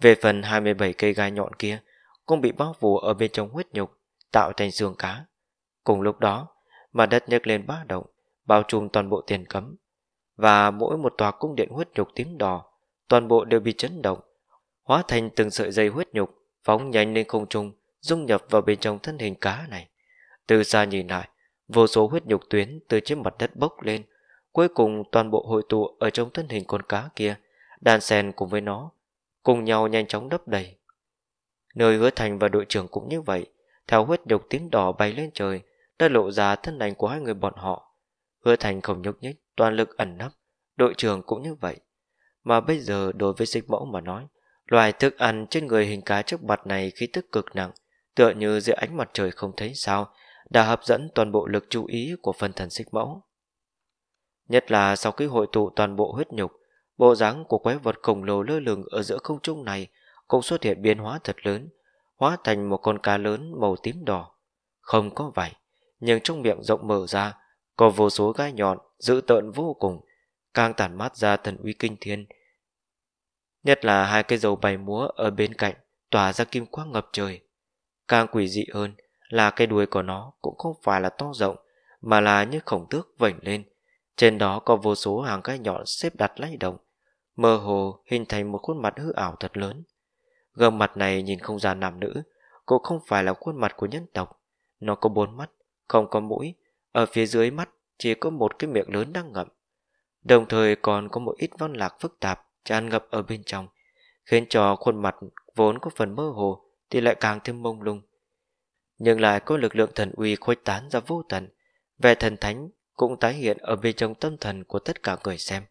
Về phần hai mươi bảy cây gai nhọn kia cũng bị bao phủ ở bên trong huyết nhục, tạo thành xương cá. Cùng lúc đó, mặt đất nhấc lên bá động, bao trùm toàn bộ tiền cấm, và mỗi một tòa cung điện huyết nhục tím đỏ, toàn bộ đều bị chấn động, hóa thành từng sợi dây huyết nhục phóng nhanh lên không trung, dung nhập vào bên trong thân hình cá này. Từ xa nhìn lại, vô số huyết nhục tuyến từ trên mặt đất bốc lên, cuối cùng toàn bộ hội tụ ở trong thân hình con cá kia, đan xen cùng với nó, cùng nhau nhanh chóng đắp đầy. Nơi Hứa Thành và đội trưởng cũng như vậy, theo huyết nhục tím đỏ bay lên trời, đã lộ ra thân ảnh của hai người bọn họ. Hứa Thành không nhúc nhích, toàn lực ẩn nấp, đội trưởng cũng như vậy. Mà bây giờ đối với Xích Mẫu mà nói, loài thức ăn trên người hình cá trước mặt này khí tức cực nặng, tựa như dưới ánh mặt trời không thấy sao, đã hấp dẫn toàn bộ lực chú ý của phân thần Xích Mẫu. Nhất là sau khi hội tụ toàn bộ huyết nhục, bộ dáng của quái vật khổng lồ lơ lửng ở giữa không trung này cũng xuất hiện biến hóa thật lớn, hóa thành một con cá lớn màu tím đỏ. Không có vảy, nhưng trong miệng rộng mở ra có vô số gai nhọn dữ tợn vô cùng, càng tản mát ra thần uy kinh thiên. Nhất là hai cây dầu bay múa ở bên cạnh tỏa ra kim quang ngập trời. Càng quỷ dị hơn là cái đuôi của nó cũng không phải là to rộng, mà là như khổng tước vểnh lên, trên đó có vô số hàng gai nhọn xếp đặt lay động, mơ hồ hình thành một khuôn mặt hư ảo thật lớn. Gương mặt này nhìn không ra nam nữ, cũng không phải là khuôn mặt của nhân tộc. Nó có bốn mắt, không có mũi, ở phía dưới mắt chỉ có một cái miệng lớn đang ngậm, đồng thời còn có một ít văn lạc phức tạp tràn ngập ở bên trong, khiến cho khuôn mặt vốn có phần mơ hồ thì lại càng thêm mông lung, nhưng lại có lực lượng thần uy khuếch tán ra vô tận. Vẻ thần thánh cũng tái hiện ở bên trong tâm thần của tất cả người xem.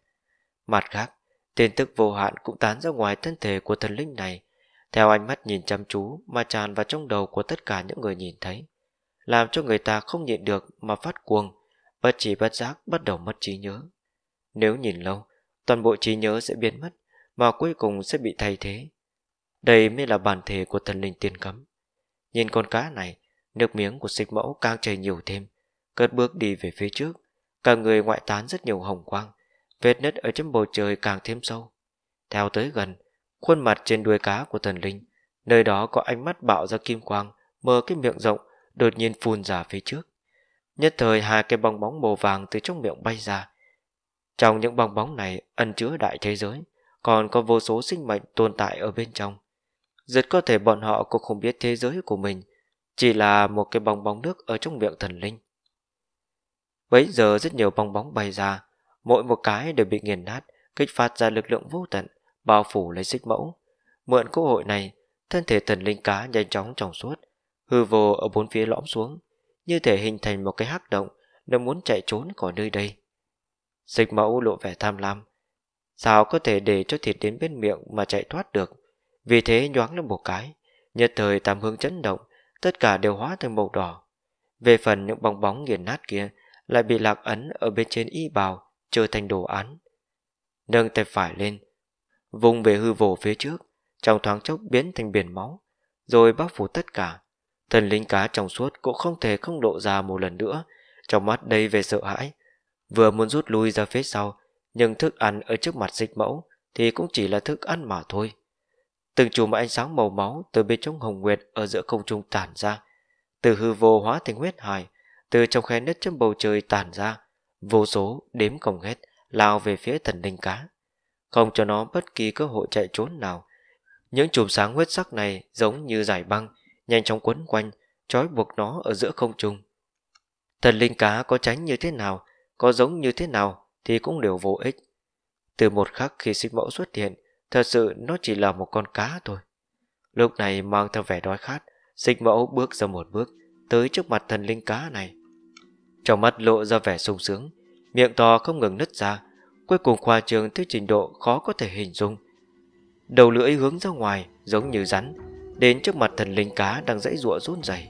Mặt khác, tin tức vô hạn cũng tán ra ngoài thân thể của thần linh này, theo ánh mắt nhìn chăm chú mà tràn vào trong đầu của tất cả những người nhìn thấy, làm cho người ta không nhịn được mà phát cuồng, bất chỉ bất giác bắt đầu mất trí nhớ. Nếu nhìn lâu, toàn bộ trí nhớ sẽ biến mất, mà cuối cùng sẽ bị thay thế. Đây mới là bản thể của thần linh tiên cấm. Nhìn con cá này, nước miếng của Xích Mẫu càng chảy nhiều thêm, cất bước đi về phía trước, cả người ngoại tán rất nhiều hồng quang, vết nứt ở trên bầu trời càng thêm sâu. Theo tới gần, khuôn mặt trên đuôi cá của thần linh, nơi đó có ánh mắt bạo ra kim quang, mở cái miệng rộng, đột nhiên phun ra phía trước. Nhất thời hai cái bong bóng màu vàng từ trong miệng bay ra. Trong những bong bóng này ẩn chứa đại thế giới, còn có vô số sinh mệnh tồn tại ở bên trong. Rất có thể bọn họ cũng không biết thế giới của mình chỉ là một cái bong bóng nước ở trong miệng thần linh. Bấy giờ rất nhiều bong bóng bay ra, mỗi một cái đều bị nghiền nát, kích phát ra lực lượng vô tận, bao phủ lấy Xích Mẫu. Mượn cơ hội này, thân thể thần linh cá nhanh chóng trong suốt, hư vô ở bốn phía lõm xuống, như thể hình thành một cái hắc động, nó muốn chạy trốn khỏi nơi đây. Xích Mẫu lộ vẻ tham lam, sao có thể để cho thịt đến bên miệng mà chạy thoát được. Vì thế nhoáng lên một cái, nhất thời tam hướng chấn động, tất cả đều hóa thành màu đỏ. Về phần những bong bóng nghiền nát kia lại bị lạc ấn ở bên trên y bào, trở thành đồ án. Nâng tay phải lên, vùng về hư vô phía trước, trong thoáng chốc biến thành biển máu, rồi bao phủ tất cả. Thần linh cá trong suốt cũng không thể không lộ ra một lần nữa, trong mắt đầy vẻ sợ hãi, vừa muốn rút lui ra phía sau, nhưng thức ăn ở trước mặt Xích Mẫu thì cũng chỉ là thức ăn mà thôi. Từng chùm ánh sáng màu máu từ bên trong hồng nguyệt ở giữa không trung tản ra, từ hư vô hóa thành huyết hải, từ trong khe nứt trên bầu trời tản ra, vô số đếm không hết lao về phía thần linh cá, không cho nó bất kỳ cơ hội chạy trốn nào. Những chùm sáng huyết sắc này giống như dải băng, nhanh chóng quấn quanh, trói buộc nó ở giữa không trung. Thần linh cá có tránh như thế nào, có giống như thế nào thì cũng đều vô ích. Từ một khắc khi Xích Mẫu xuất hiện, thật sự nó chỉ là một con cá thôi. Lúc này mang theo vẻ đói khát, Xích Mẫu bước ra một bước, tới trước mặt thần linh cá này. Trong mắt lộ ra vẻ sung sướng, miệng to không ngừng nứt ra, cuối cùng khoa trương tới trình độ khó có thể hình dung. Đầu lưỡi hướng ra ngoài giống như rắn, đến trước mặt thần linh cá đang dãy giụa run rẩy.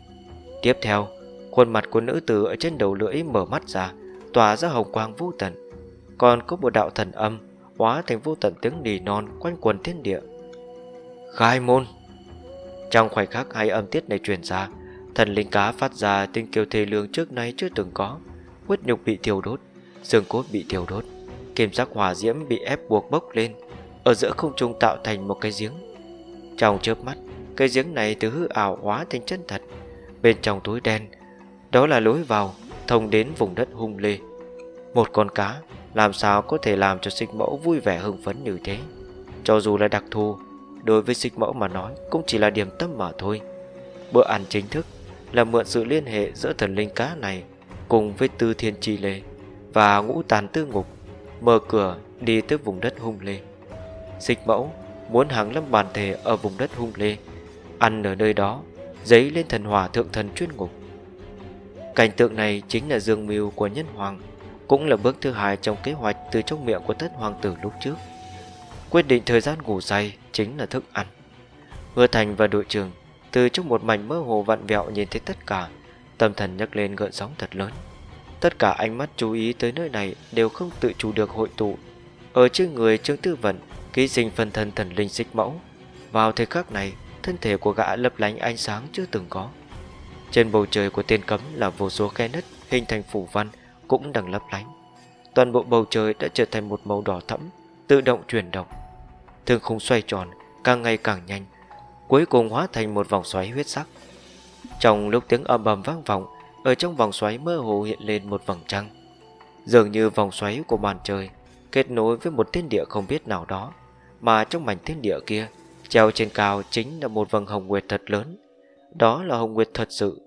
Tiếp theo, khuôn mặt của nữ tử ở trên đầu lưỡi mở mắt ra, tỏa ra hồng quang vô tận, còn có một đạo thần âm hóa thành vô tận tiếng nỉ non quanh quần thiên địa. Khai môn! Trong khoảnh khắc hai âm tiết này truyền ra, Thần linh cá phát ra tiếng kêu thê lương trước nay chưa từng có, huyết nhục bị thiêu đốt, xương cốt bị thiêu đốt, kim giác hỏa diễm bị ép buộc bốc lên, ở giữa không trung tạo thành một cái giếng. Trong chớp mắt, cái giếng này từ hư ảo hóa thành chân thật. Bên trong túi đen, đó là lối vào thông đến vùng đất Hung Lê. Một con cá làm sao có thể làm cho Xích Mẫu vui vẻ hưng phấn như thế? Cho dù là đặc thù, đối với Xích Mẫu mà nói cũng chỉ là điểm tâm mà thôi. Bữa ăn chính thức là mượn sự liên hệ giữa thần linh cá này cùng với Tư Thiên Chi Lê và Ngũ Tàn Tư Ngục, mở cửa đi tới vùng đất Hung Lê. Xích Mẫu muốn hàng lâm bản thể ở vùng đất Hung Lê, ăn ở nơi đó, dấy lên thần hỏa thượng thần chuyên ngục. Cảnh tượng này chính là dương mưu của nhân hoàng, cũng là bước thứ hai trong kế hoạch từ trong miệng của thất hoàng tử lúc trước. Quyết định thời gian ngủ say chính là thức ăn. Hứa Thành và đội trưởng từ trong một mảnh mơ hồ vặn vẹo nhìn thấy tất cả, tâm thần nhấc lên gợn sóng thật lớn. Tất cả ánh mắt chú ý tới nơi này đều không tự chủ được hội tụ ở trên người Trương Tư Vận, ký sinh phân thân thần linh Xích Mẫu. Vào thời khắc này, thân thể của gã lấp lánh ánh sáng chưa từng có. Trên bầu trời của tiên cấm là vô số khe nứt hình thành phủ văn cũng đang lấp lánh. Toàn bộ bầu trời đã trở thành một màu đỏ thẫm, tự động chuyển động. Thương khung xoay tròn càng ngày càng nhanh, cuối cùng hóa thành một vòng xoáy huyết sắc. Trong lúc tiếng ầm ầm vang vọng, ở trong vòng xoáy mơ hồ hiện lên một vầng trăng. Dường như vòng xoáy của màn trời kết nối với một thiên địa không biết nào đó, mà trong mảnh thiên địa kia treo trên cao chính là một vầng hồng nguyệt thật lớn. Đó là hồng nguyệt thật sự.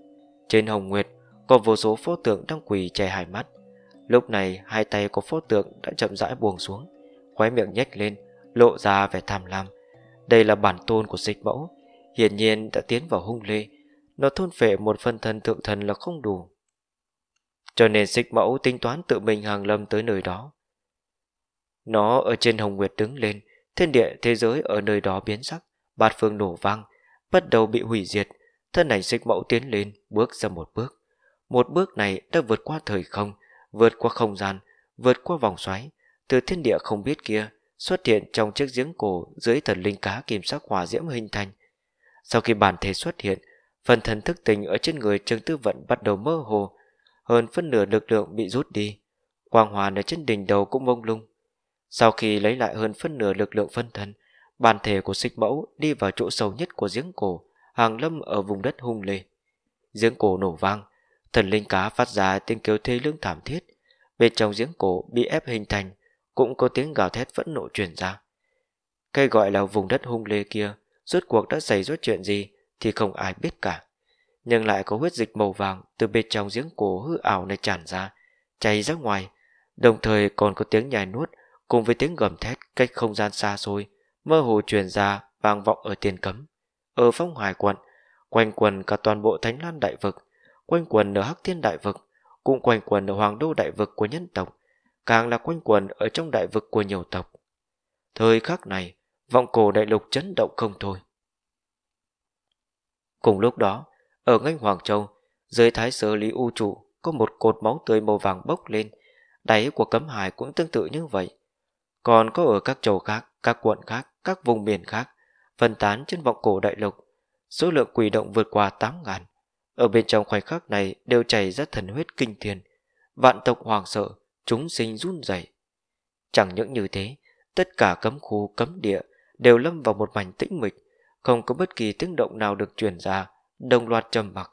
Trên hồng nguyệt có vô số pho tượng đang quỳ che hai mắt. Lúc này hai tay của pho tượng đã chậm rãi buông xuống, khóe miệng nhếch lên, lộ ra vẻ tham lam. Đây là bản tôn của Xích Mẫu, hiển nhiên đã tiến vào Hung Lê. Nó thôn phệ một phân thân thượng thần là không đủ, cho nên Xích Mẫu tính toán tự mình hàng lâm tới nơi đó. Nó ở trên hồng nguyệt đứng lên, thiên địa thế giới ở nơi đó biến sắc, bát phương nổ vang, bắt đầu bị hủy diệt. Thân ảnh Xích Mẫu tiến lên, bước ra một bước. Một bước này đã vượt qua thời không, vượt qua không gian, vượt qua vòng xoáy. Từ thiên địa không biết kia xuất hiện trong chiếc giếng cổ dưới thần linh cá kim sắc hỏa diễm hình thành. Sau khi bản thể xuất hiện, phần thần thức tình ở trên người Trương Tư Vận bắt đầu mơ hồ, hơn phân nửa lực lượng bị rút đi. Quang hoàn ở trên đỉnh đầu cũng mông lung. Sau khi lấy lại hơn phân nửa lực lượng phân thân, bản thể của Xích Mẫu đi vào chỗ sâu nhất của giếng cổ, hàng lâm ở vùng đất Hung Lê. Giếng cổ nổ vang, thần linh cá phát ra tiếng kêu thê lương thảm thiết. Bên trong giếng cổ bị ép hình thành cũng có tiếng gào thét phẫn nộ truyền ra. Cái gọi là vùng đất Hung Lê kia rốt cuộc đã xảy ra chuyện gì thì không ai biết cả, nhưng lại có huyết dịch màu vàng từ bên trong giếng cổ hư ảo này tràn ra, chảy ra ngoài, đồng thời còn có tiếng nhai nuốt cùng với tiếng gầm thét cách không gian xa xôi mơ hồ truyền ra, vang vọng ở tiền cấm, ở Phong Hải Quận, quanh quần cả toàn bộ Thánh Lan Đại Vực, quanh quần ở Hắc Thiên Đại Vực, cũng quanh quần ở Hoàng Đô Đại Vực của nhân tộc, càng là quanh quần ở trong đại vực của nhiều tộc. Thời khắc này, vọng cổ đại lục chấn động không thôi. Cùng lúc đó, ở ngay Hoàng Châu, dưới thái sơ lý u trụ có một cột máu tươi màu vàng bốc lên, đáy của cấm hải cũng tương tự như vậy. Còn có ở các châu khác, các quận khác, các vùng miền khác, phân tán trên vọng cổ đại lục, số lượng quỷ động vượt qua tám ngàn. Ở bên trong khoảnh khắc này đều chảy ra thần huyết kinh thiên, vạn tộc hoảng sợ, chúng sinh run rẩy. Chẳng những như thế, tất cả cấm khu cấm địa đều lâm vào một mảnh tĩnh mịch, không có bất kỳ tiếng động nào được truyền ra, đồng loạt trầm mặc.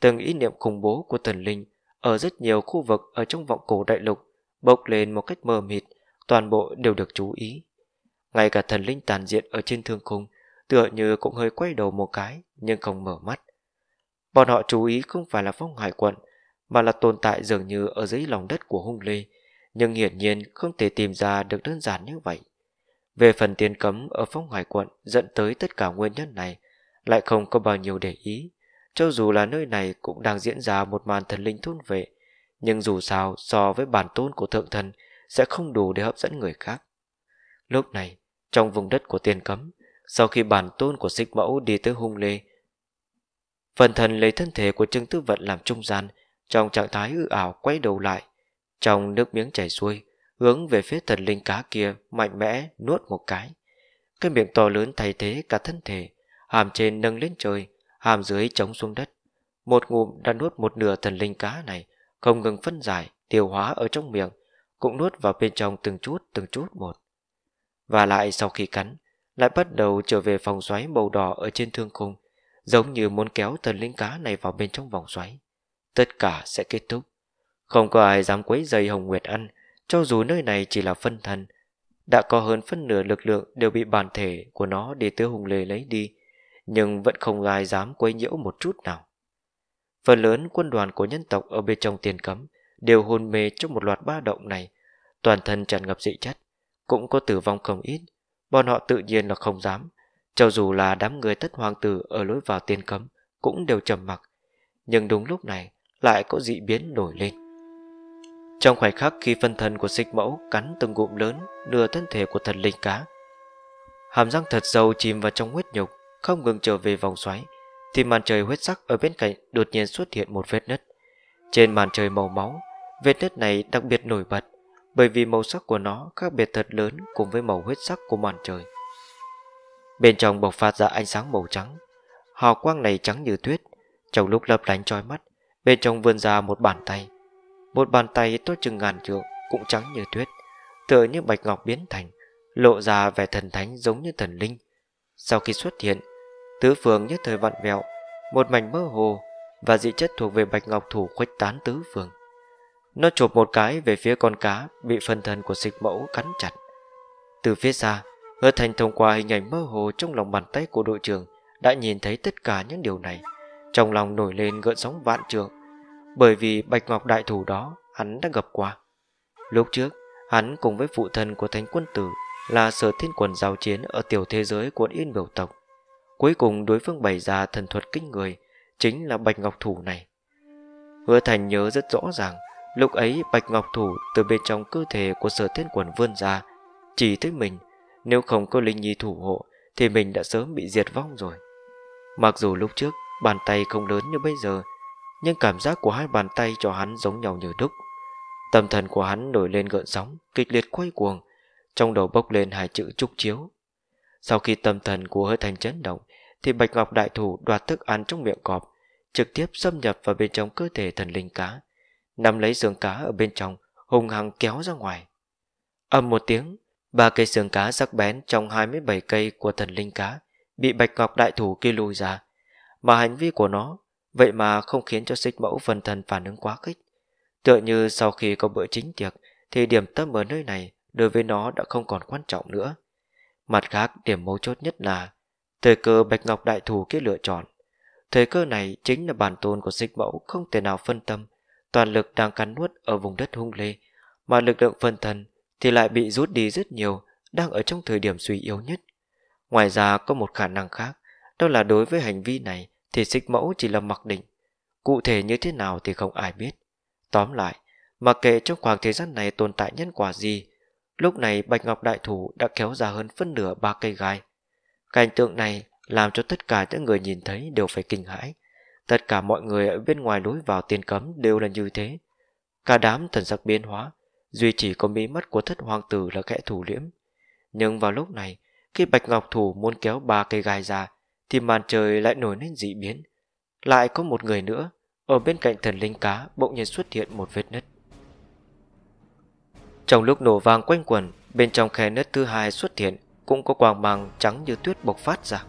Từng ý niệm khủng bố của thần linh ở rất nhiều khu vực ở trong vọng cổ đại lục bộc lên một cách mờ mịt, toàn bộ đều được chú ý. Ngay cả thần linh tàn diện ở trên thương khung tựa như cũng hơi quay đầu một cái nhưng không mở mắt. Bọn họ chú ý không phải là Phong Hải Quận, mà là tồn tại dường như ở dưới lòng đất của Hung Lê, nhưng hiển nhiên không thể tìm ra được đơn giản như vậy. Về phần tiền cấm ở Phong Hải Quận dẫn tới tất cả nguyên nhân này lại không có bao nhiêu để ý. Cho dù là nơi này cũng đang diễn ra một màn thần linh thôn vệ, nhưng dù sao so với bản tôn của thượng thần sẽ không đủ để hấp dẫn người khác. Lúc này, trong vùng đất của tiền cấm, sau khi bản tôn của Xích Mẫu đi tới Hung Lê, phần thần lấy thân thể của Trương Tư Vận làm trung gian, trong trạng thái hư ảo quay đầu lại, trong nước miếng chảy xuôi, hướng về phía thần linh cá kia mạnh mẽ nuốt một cái. Cái miệng to lớn thay thế cả thân thể, hàm trên nâng lên trời, hàm dưới chống xuống đất. Một ngụm đã nuốt một nửa thần linh cá này, không ngừng phân giải, tiêu hóa ở trong miệng, cũng nuốt vào bên trong từng chút từng chút một. Và lại sau khi cắn, lại bắt đầu trở về vòng xoáy màu đỏ ở trên thương khung, giống như muốn kéo thần linh cá này vào bên trong vòng xoáy. Tất cả sẽ kết thúc. Không có ai dám quấy rầy Hồng Nguyệt ăn, cho dù nơi này chỉ là phân thân. Đã có hơn phân nửa lực lượng đều bị bản thể của nó đi tới Hung Lê lấy đi, nhưng vẫn không ai dám quấy nhiễu một chút nào. Phần lớn quân đoàn của nhân tộc ở bên trong tiền cấm đều hôn mê trong một loạt ba động này, toàn thân tràn ngập dị chất, cũng có tử vong không ít. Bọn họ tự nhiên là không dám, cho dù là đám người thất hoàng tử ở lối vào tiền cấm cũng đều trầm mặc. Nhưng đúng lúc này lại có dị biến nổi lên. Trong khoảnh khắc khi phân thân của Xích Mẫu cắn từng ngụm lớn nửa thân thể của thần linh cá, hàm răng thật sâu chìm vào trong huyết nhục, không ngừng trở về vòng xoáy, thì màn trời huyết sắc ở bên cạnh đột nhiên xuất hiện một vết nứt. Trên màn trời màu máu, vết nứt này đặc biệt nổi bật, bởi vì màu sắc của nó khác biệt thật lớn cùng với màu huyết sắc của màn trời. Bên trong bộc phát ra ánh sáng màu trắng, hào quang này trắng như tuyết, trong lúc lấp lánh chói mắt, bên trong vươn ra một bàn tay. Một bàn tay to chừng ngàn trượng, cũng trắng như tuyết, tựa như bạch ngọc biến thành, lộ ra vẻ thần thánh giống như thần linh. Sau khi xuất hiện, tứ phương nhất thời vặn vẹo, một mảnh mơ hồ và dị chất thuộc về bạch ngọc thủ khuếch tán tứ phương. Nó chộp một cái về phía con cá bị phân thân của Xích Mẫu cắn chặt. Từ phía xa, Hứa Thành thông qua hình ảnh mơ hồ trong lòng bàn tay của đội trưởng đã nhìn thấy tất cả những điều này, trong lòng nổi lên gợn sóng vạn trượng. Bởi vì bạch ngọc đại thủ đó hắn đã gặp qua. Lúc trước hắn cùng với phụ thân của Thánh Quân Tử là Sở Thiên Quần giao chiến ở tiểu thế giới của Yên Biểu Tộc. Cuối cùng đối phương bày ra thần thuật kinh người, chính là bạch ngọc thủ này. Hứa Thành nhớ rất rõ ràng, lúc ấy bạch ngọc thủ từ bên trong cơ thể của Sở Thiên Quần vươn ra, chỉ tới mình. Nếu không có linh nhi thủ hộ thì mình đã sớm bị diệt vong rồi. Mặc dù lúc trước bàn tay không lớn như bây giờ, nhưng cảm giác của hai bàn tay cho hắn giống nhau như đúc. Tâm thần của hắn nổi lên gợn sóng kịch liệt quay cuồng, trong đầu bốc lên hai chữ trúc chiếu. Sau khi tâm thần của Hứa Thành chấn động, thì bạch ngọc đại thủ đoạt thức ăn trong miệng cọp, trực tiếp xâm nhập vào bên trong cơ thể thần linh cá, nắm lấy xương cá ở bên trong, hung hăng kéo ra ngoài. Ầm một tiếng, ba cây xương cá sắc bén trong hai mươi bảy cây của thần linh cá bị bạch ngọc đại thủ kia lôi ra, mà hành vi của nó vậy mà không khiến cho Xích Mẫu phần thần phản ứng quá khích. Tựa như sau khi có bữa chính tiệc thì điểm tâm ở nơi này đối với nó đã không còn quan trọng nữa. Mặt khác, điểm mấu chốt nhất là thời cơ bạch ngọc đại thủ kia lựa chọn. Thời cơ này chính là bản tôn của Xích Mẫu không thể nào phân tâm, toàn lực đang cắn nuốt ở vùng đất Hung Lê, mà lực lượng phần thần thì lại bị rút đi rất nhiều, đang ở trong thời điểm suy yếu nhất. Ngoài ra có một khả năng khác, đó là đối với hành vi này thì Xích Mẫu chỉ là mặc định, cụ thể như thế nào thì không ai biết. Tóm lại, mặc kệ trong khoảng thời gian này tồn tại nhân quả gì, lúc này bạch ngọc đại thủ đã kéo ra hơn phân nửa ba cây gai. Cảnh tượng này làm cho tất cả những người nhìn thấy đều phải kinh hãi. Tất cả mọi người ở bên ngoài lối vào tiền cấm đều là như thế, cả đám thần sắc biến hóa, duy chỉ có mí mắt của thất hoàng tử là kẽ thủ liễm. Nhưng vào lúc này, khi bạch ngọc thủ muốn kéo ba cây gai ra, thì màn trời lại nổi lên dị biến. Lại có một người nữa ở bên cạnh thần linh cá bỗng nhiên xuất hiện một vết nứt. Trong lúc nổ vang quanh quẩn, bên trong khe nứt thứ hai xuất hiện cũng có quang mang trắng như tuyết bộc phát ra.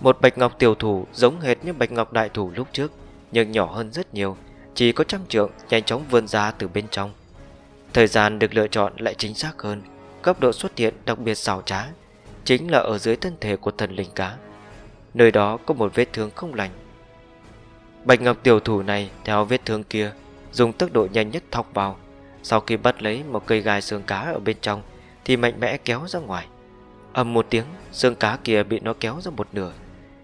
Một bạch ngọc tiểu thủ giống hệt như bạch ngọc đại thủ lúc trước, nhưng nhỏ hơn rất nhiều, chỉ có trăm trượng, nhanh chóng vươn ra từ bên trong. Thời gian được lựa chọn lại chính xác hơn, cấp độ xuất hiện đặc biệt xảo trá, chính là ở dưới thân thể của thần linh cá. Nơi đó có một vết thương không lành. Bạch ngọc tiểu thủ này theo vết thương kia dùng tốc độ nhanh nhất thọc vào, sau khi bắt lấy một cây gai xương cá ở bên trong thì mạnh mẽ kéo ra ngoài. Ầm một tiếng, xương cá kia bị nó kéo ra một nửa.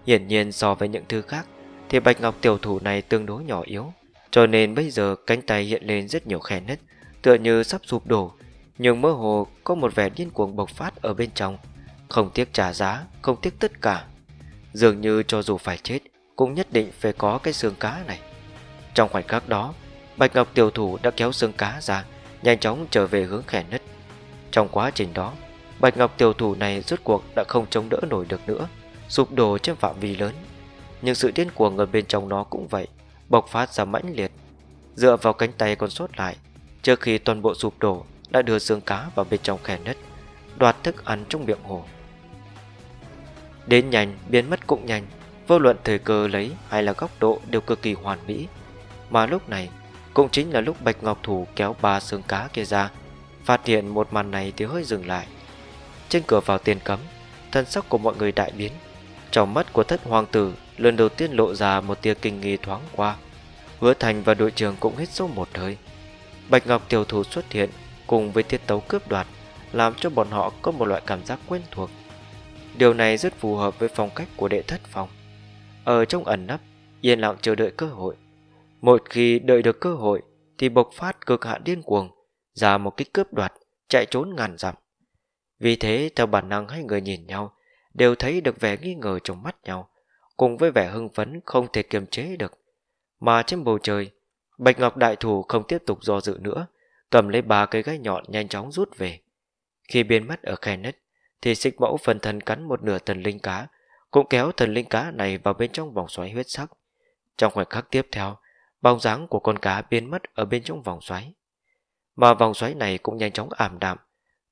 Hiển nhiên so với những thứ khác thì bạch ngọc tiểu thủ này tương đối nhỏ yếu, cho nên bây giờ cánh tay hiện lên rất nhiều khe nứt, tựa như sắp sụp đổ, nhưng mơ hồ có một vẻ điên cuồng bộc phát ở bên trong, không tiếc trả giá, không tiếc tất cả, dường như cho dù phải chết cũng nhất định phải có cái xương cá này. Trong khoảnh khắc đó, bạch ngọc tiểu thủ đã kéo xương cá ra, nhanh chóng trở về hướng khe nứt. Trong quá trình đó, bạch ngọc tiểu thủ này rốt cuộc đã không chống đỡ nổi được nữa, sụp đổ trên phạm vi lớn. nhưng sự điên cuồng ở bên trong nó cũng vậy, bộc phát ra mãnh liệt. Dựa vào cánh tay còn sót lại, trước khi toàn bộ sụp đổ, đã đưa xương cá vào bên trong khe nứt, đoạt thức ăn trong miệng hổ. Đến nhanh, biến mất cũng nhanh, vô luận thời cơ lấy hay là góc độ đều cực kỳ hoàn mỹ. Mà lúc này cũng chính là lúc Bạch Ngọc Thủ kéo ba xương cá kia ra. Phát hiện một màn này thì hơi dừng lại. Trên cửa vào tiền cấm, thân sắc của mọi người đại biến. Trong mắt của thất hoàng tử lần đầu tiên lộ ra một tia kinh nghi thoáng qua. Hứa Thành và đội trưởng cũng hít sâu một hơi. Bạch Ngọc tiểu thủ xuất hiện cùng với tiết tấu cướp đoạt làm cho bọn họ có một loại cảm giác quen thuộc. Điều này rất phù hợp với phong cách của đệ thất phòng. Ở trong ẩn nấp, yên lặng chờ đợi cơ hội. Một khi đợi được cơ hội thì bộc phát cực hạn điên cuồng, ra một kích cướp đoạt, chạy trốn ngàn dặm. Vì thế theo bản năng hai người nhìn nhau, đều thấy được vẻ nghi ngờ trong mắt nhau, cùng với vẻ hưng phấn không thể kiềm chế được. Mà trên bầu trời, Bạch Ngọc đại thủ không tiếp tục do dự nữa, cầm lấy ba cái gai nhọn nhanh chóng rút về. Khi biến mất ở khe nứt, thì Xích Mẫu phần thân cắn một nửa thần linh cá, cũng kéo thần linh cá này vào bên trong vòng xoáy huyết sắc. Trong khoảnh khắc tiếp theo, bóng dáng của con cá biến mất ở bên trong vòng xoáy. Mà vòng xoáy này cũng nhanh chóng ảm đạm,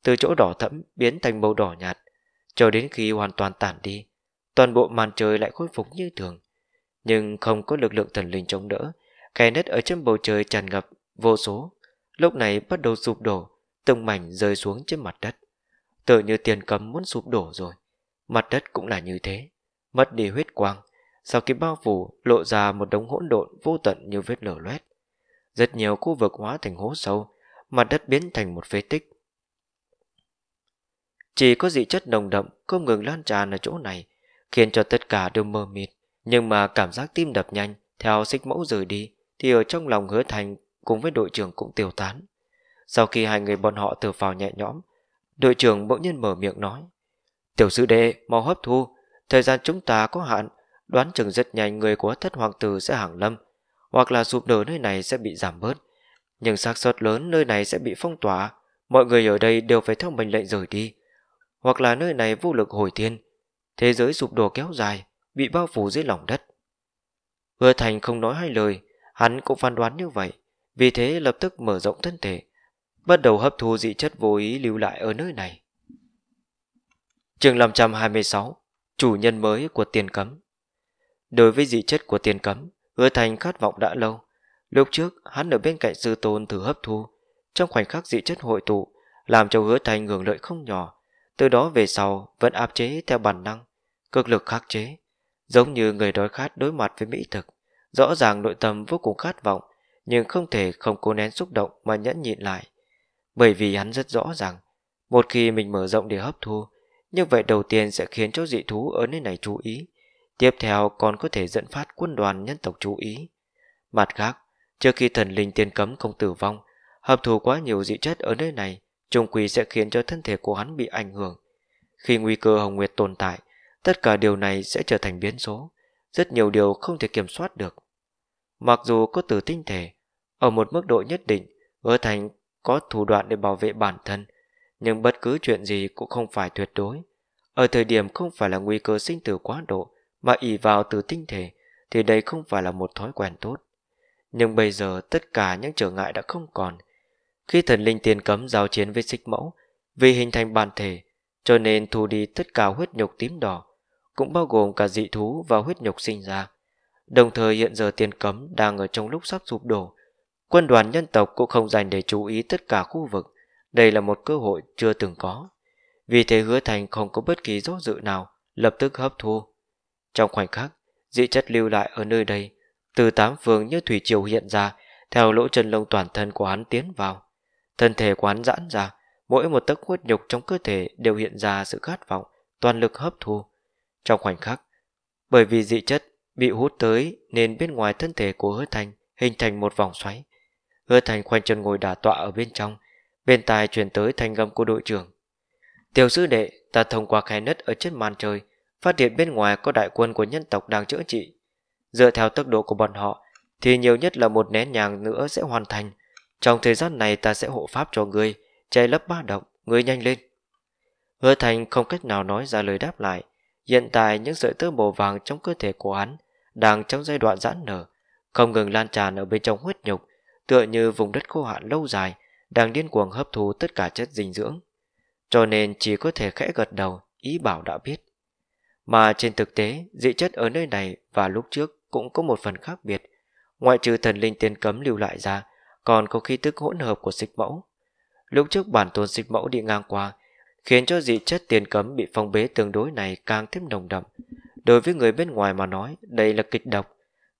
từ chỗ đỏ thẫm biến thành màu đỏ nhạt, cho đến khi hoàn toàn tản đi, toàn bộ màn trời lại khôi phục như thường. Nhưng không có lực lượng thần linh chống đỡ, khe nứt ở trên bầu trời tràn ngập vô số, lúc này bắt đầu sụp đổ, từng mảnh rơi xuống trên mặt đất. Tự như tiền cấm muốn sụp đổ rồi, mặt đất cũng là như thế, mất đi huyết quang, sau khi bao phủ lộ ra một đống hỗn độn vô tận như vết lở loét. Rất nhiều khu vực hóa thành hố sâu, mặt đất biến thành một phế tích. Chỉ có dị chất nồng đậm không ngừng lan tràn ở chỗ này, khiến cho tất cả đều mờ mịt. Nhưng mà cảm giác tim đập nhanh theo Xích Mẫu rời đi thì ở trong lòng Hứa Thành cùng với đội trưởng cũng tiêu tán. Sau khi hai người bọn họ thở phào nhẹ nhõm, đội trưởng bỗng nhiên mở miệng nói: "Tiểu sư đệ, mau hấp thu, thời gian chúng ta có hạn, đoán chừng rất nhanh người của thất hoàng tử sẽ hàng lâm, hoặc là sụp đổ nơi này sẽ bị giảm bớt, nhưng xác suất lớn nơi này sẽ bị phong tỏa, mọi người ở đây đều phải theo mệnh lệnh rời đi, hoặc là nơi này vô lực hồi thiên, thế giới sụp đổ kéo dài, bị bao phủ dưới lòng đất." Hứa Thành không nói hai lời, hắn cũng phán đoán như vậy, vì thế lập tức mở rộng thân thể, bắt đầu hấp thu dị chất vô ý lưu lại ở nơi này. Chương năm trăm hai mươi sáu, chủ nhân mới của tiền cấm. Đối với dị chất của tiền cấm, Hứa Thành khát vọng đã lâu. Lúc trước, hắn ở bên cạnh sư tôn thử hấp thu, trong khoảnh khắc dị chất hội tụ, làm cho Hứa Thành hưởng lợi không nhỏ. Từ đó về sau, vẫn áp chế theo bản năng, cực lực khắc chế, giống như người đói khát đối mặt với mỹ thực, rõ ràng nội tâm vô cùng khát vọng, nhưng không thể không cố nén xúc động mà nhẫn nhịn lại. Bởi vì hắn rất rõ ràng, một khi mình mở rộng để hấp thu, như vậy đầu tiên sẽ khiến cho dị thú ở nơi này chú ý, tiếp theo còn có thể dẫn phát quân đoàn nhân tộc chú ý. Mặt khác, trước khi thần linh tiên cấm không tử vong, hấp thụ quá nhiều dị chất ở nơi này chung quy sẽ khiến cho thân thể của hắn bị ảnh hưởng. Khi nguy cơ Hồng Nguyệt tồn tại, tất cả điều này sẽ trở thành biến số, rất nhiều điều không thể kiểm soát được. Mặc dù có tử tinh thể, ở một mức độ nhất định, Hứa Thành có thủ đoạn để bảo vệ bản thân, nhưng bất cứ chuyện gì cũng không phải tuyệt đối. Ở thời điểm không phải là nguy cơ sinh tử quá độ mà ỷ vào tử tinh thể thì đây không phải là một thói quen tốt. Nhưng bây giờ tất cả những trở ngại đã không còn. Khi thần linh tiền cấm giao chiến với Xích Mẫu, vì hình thành bản thể cho nên thu đi tất cả huyết nhục tím đỏ, cũng bao gồm cả dị thú và huyết nhục sinh ra. Đồng thời hiện giờ tiền cấm đang ở trong lúc sắp sụp đổ, quân đoàn nhân tộc cũng không dành để chú ý tất cả khu vực. Đây là một cơ hội chưa từng có. Vì thế Hứa Thành không có bất kỳ do dự nào, lập tức hấp thu. Trong khoảnh khắc, dị chất lưu lại ở nơi đây từ tám phương như thủy triều hiện ra, theo lỗ chân lông toàn thân của hắn tiến vào. Thân thể của hắn giãn ra, mỗi một tấc huyết nhục trong cơ thể đều hiện ra sự khát vọng, toàn lực hấp thu. Trong khoảnh khắc, bởi vì dị chất bị hút tới nên bên ngoài thân thể của Hứa Thành hình thành một vòng xoáy. Hứa Thành khoanh chân ngồi đả tọa ở bên trong, bên tai truyền tới thanh âm của đội trưởng: "Tiểu sư đệ, ta thông qua khe nứt ở trên màn trời, phát hiện bên ngoài có đại quân của nhân tộc đang chữa trị. Dựa theo tốc độ của bọn họ thì nhiều nhất là một nén nhàng nữa sẽ hoàn thành. Trong thời gian này ta sẽ hộ pháp cho ngươi, che lấp ba động, ngươi nhanh lên." Hứa Thành không cách nào nói ra lời đáp lại. Hiện tại những sợi tơ màu vàng trong cơ thể của hắn đang trong giai đoạn giãn nở, không ngừng lan tràn ở bên trong huyết nhục, tựa như vùng đất khô hạn lâu dài đang điên cuồng hấp thu tất cả chất dinh dưỡng. Cho nên chỉ có thể khẽ gật đầu, ý bảo đã biết. Mà trên thực tế, dị chất ở nơi này và lúc trước cũng có một phần khác biệt. Ngoại trừ thần linh tiên cấm lưu lại ra, còn có khí tức hỗn hợp của Xích Mẫu. Lúc trước bản tôn Xích Mẫu đi ngang qua, khiến cho dị chất tiền cấm bị phong bế tương đối này càng thêm nồng đậm. Đối với người bên ngoài mà nói, đây là kịch độc,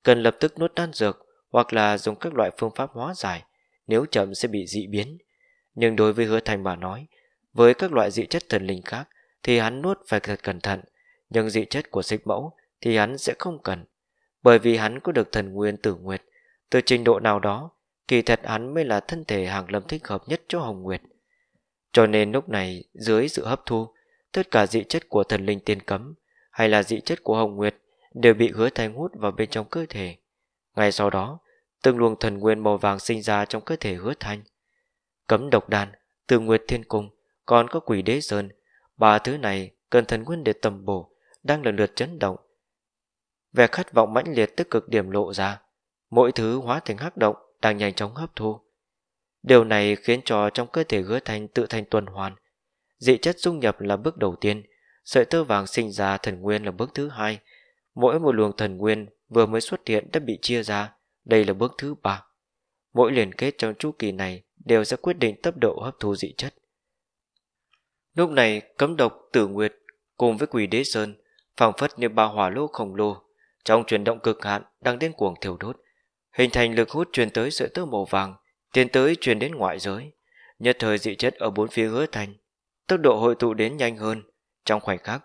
cần lập tức nuốt đan dược hoặc là dùng các loại phương pháp hóa giải, nếu chậm sẽ bị dị biến. Nhưng đối với Hứa Thành mà nói, với các loại dị chất thần linh khác thì hắn nuốt phải thật cẩn thận, nhưng dị chất của Xích Mẫu thì hắn sẽ không cần, bởi vì hắn có được thần nguyên Tử Nguyệt. Từ trình độ nào đó, kỳ thật hắn mới là thân thể Hàng Lâm thích hợp nhất cho Hồng Nguyệt. Cho nên lúc này, dưới sự hấp thu, tất cả dị chất của thần linh tiên cấm hay là dị chất của Hồng Nguyệt đều bị Hứa Thành hút vào bên trong cơ thể. Ngay sau đó, từng luồng thần nguyên màu vàng sinh ra trong cơ thể Hứa Thành. Cấm Độc Đan, Tử Nguyệt Thiên Cung, còn có Quỷ Đế Sơn, ba thứ này cần thần nguyên để tầm bổ, đang lần lượt chấn động. Vẻ khát vọng mãnh liệt tức cực điểm lộ ra, mỗi thứ hóa thành hắc động đang nhanh chóng hấp thu. Điều này khiến cho trong cơ thể Hứa Thành tự thành tuần hoàn. Dị chất dung nhập là bước đầu tiên, sợi tơ vàng sinh ra thần nguyên là bước thứ hai. Mỗi một luồng thần nguyên vừa mới xuất hiện đã bị chia ra, đây là bước thứ ba. Mỗi liên kết trong chu kỳ này đều sẽ quyết định tốc độ hấp thu dị chất. Lúc này, Cấm Độc, Tử Nguyệt cùng với Quỷ Đế Sơn phảng phất như ba hỏa lô khổng lồ trong chuyển động cực hạn đang điên cuồng thiêu đốt, hình thành lực hút truyền tới sợi tơ màu vàng, tiến tới truyền đến ngoại giới. Nhất thời dị chất ở bốn phía Hứa Thành tốc độ hội tụ đến nhanh hơn. Trong khoảnh khắc,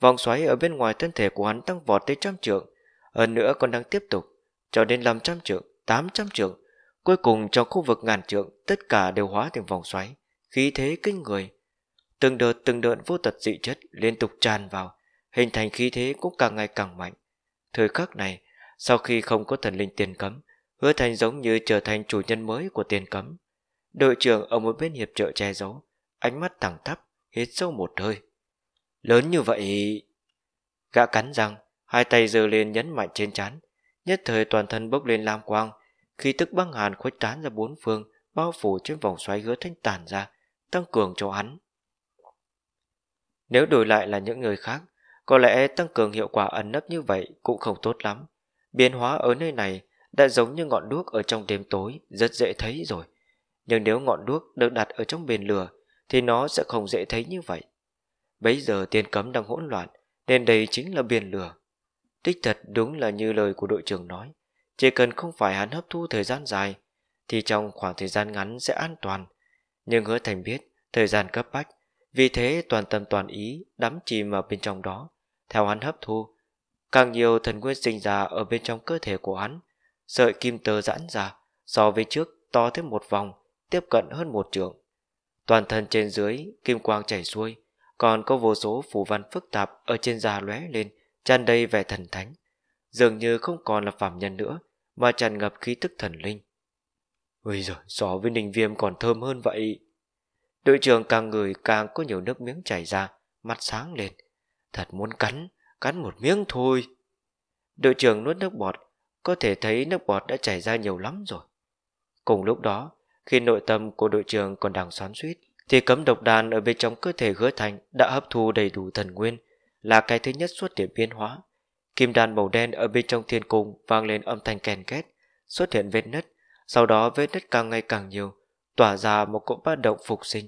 vòng xoáy ở bên ngoài thân thể của hắn tăng vọt tới trăm trượng, hơn nữa còn đang tiếp tục cho đến năm trăm trượng, tám trăm trượng, cuối cùng trong khu vực ngàn trượng tất cả đều hóa thành vòng xoáy, khí thế kinh người. Từng đợt từng đợt vô tật dị chất liên tục tràn vào, hình thành khí thế cũng càng ngày càng mạnh. Thời khắc này, sau khi không có thần linh tiền cấm, Hứa Thành giống như trở thành chủ nhân mới của tiền cấm. Đội trưởng ở một bên hiệp trợ che giấu, ánh mắt thẳng tắp, hít sâu một hơi lớn như vậy. Gã cắn răng, hai tay giơ lên nhấn mạnh trên trán, nhất thời toàn thân bốc lên lam quang, khí tức băng hàn khuếch tán ra bốn phương, bao phủ trên vòng xoáy Hứa Thành tản ra, tăng cường cho hắn. Nếu đổi lại là những người khác, có lẽ tăng cường hiệu quả ẩn nấp như vậy cũng không tốt lắm. Biến hóa ở nơi này đã giống như ngọn đuốc ở trong đêm tối, rất dễ thấy rồi. Nhưng nếu ngọn đuốc được đặt ở trong bền lửa thì nó sẽ không dễ thấy như vậy. Bấy giờ tiên cấm đang hỗn loạn, nên đây chính là biển lửa. Đích thật đúng là như lời của đội trưởng nói, chỉ cần không phải hắn hấp thu thời gian dài thì trong khoảng thời gian ngắn sẽ an toàn. Nhưng Hứa Thành biết thời gian cấp bách, vì thế toàn tâm toàn ý đắm chìm vào bên trong đó. Theo hắn hấp thu, càng nhiều thần nguyên sinh ra ở bên trong cơ thể của hắn. Sợi kim tơ giãn ra, so với trước to thêm một vòng, tiếp cận hơn một trượng. Toàn thân trên dưới kim quang chảy xuôi, còn có vô số phù văn phức tạp ở trên da lóe lên, tràn đầy vẻ thần thánh, dường như không còn là phàm nhân nữa mà tràn ngập khí tức thần linh. Ôi giời, so với Ninh Viêm còn thơm hơn vậy. Đội trưởng càng ngửi càng có nhiều nước miếng chảy ra, mắt sáng lên, thật muốn cắn, cắn một miếng thôi. Đội trưởng nuốt nước bọt, có thể thấy nước bọt đã chảy ra nhiều lắm rồi. Cùng lúc đó, khi nội tâm của đội trưởng còn đang xoắn xuýt, thì Cấm Độc Đan ở bên trong cơ thể Hứa Thành đã hấp thu đầy đủ thần nguyên, là cái thứ nhất xuất hiện biến hóa. Kim đan màu đen ở bên trong thiên cung vang lên âm thanh kèn két, xuất hiện vết nứt, sau đó vết nứt càng ngày càng nhiều, tỏa ra một cỗ ba động phục sinh,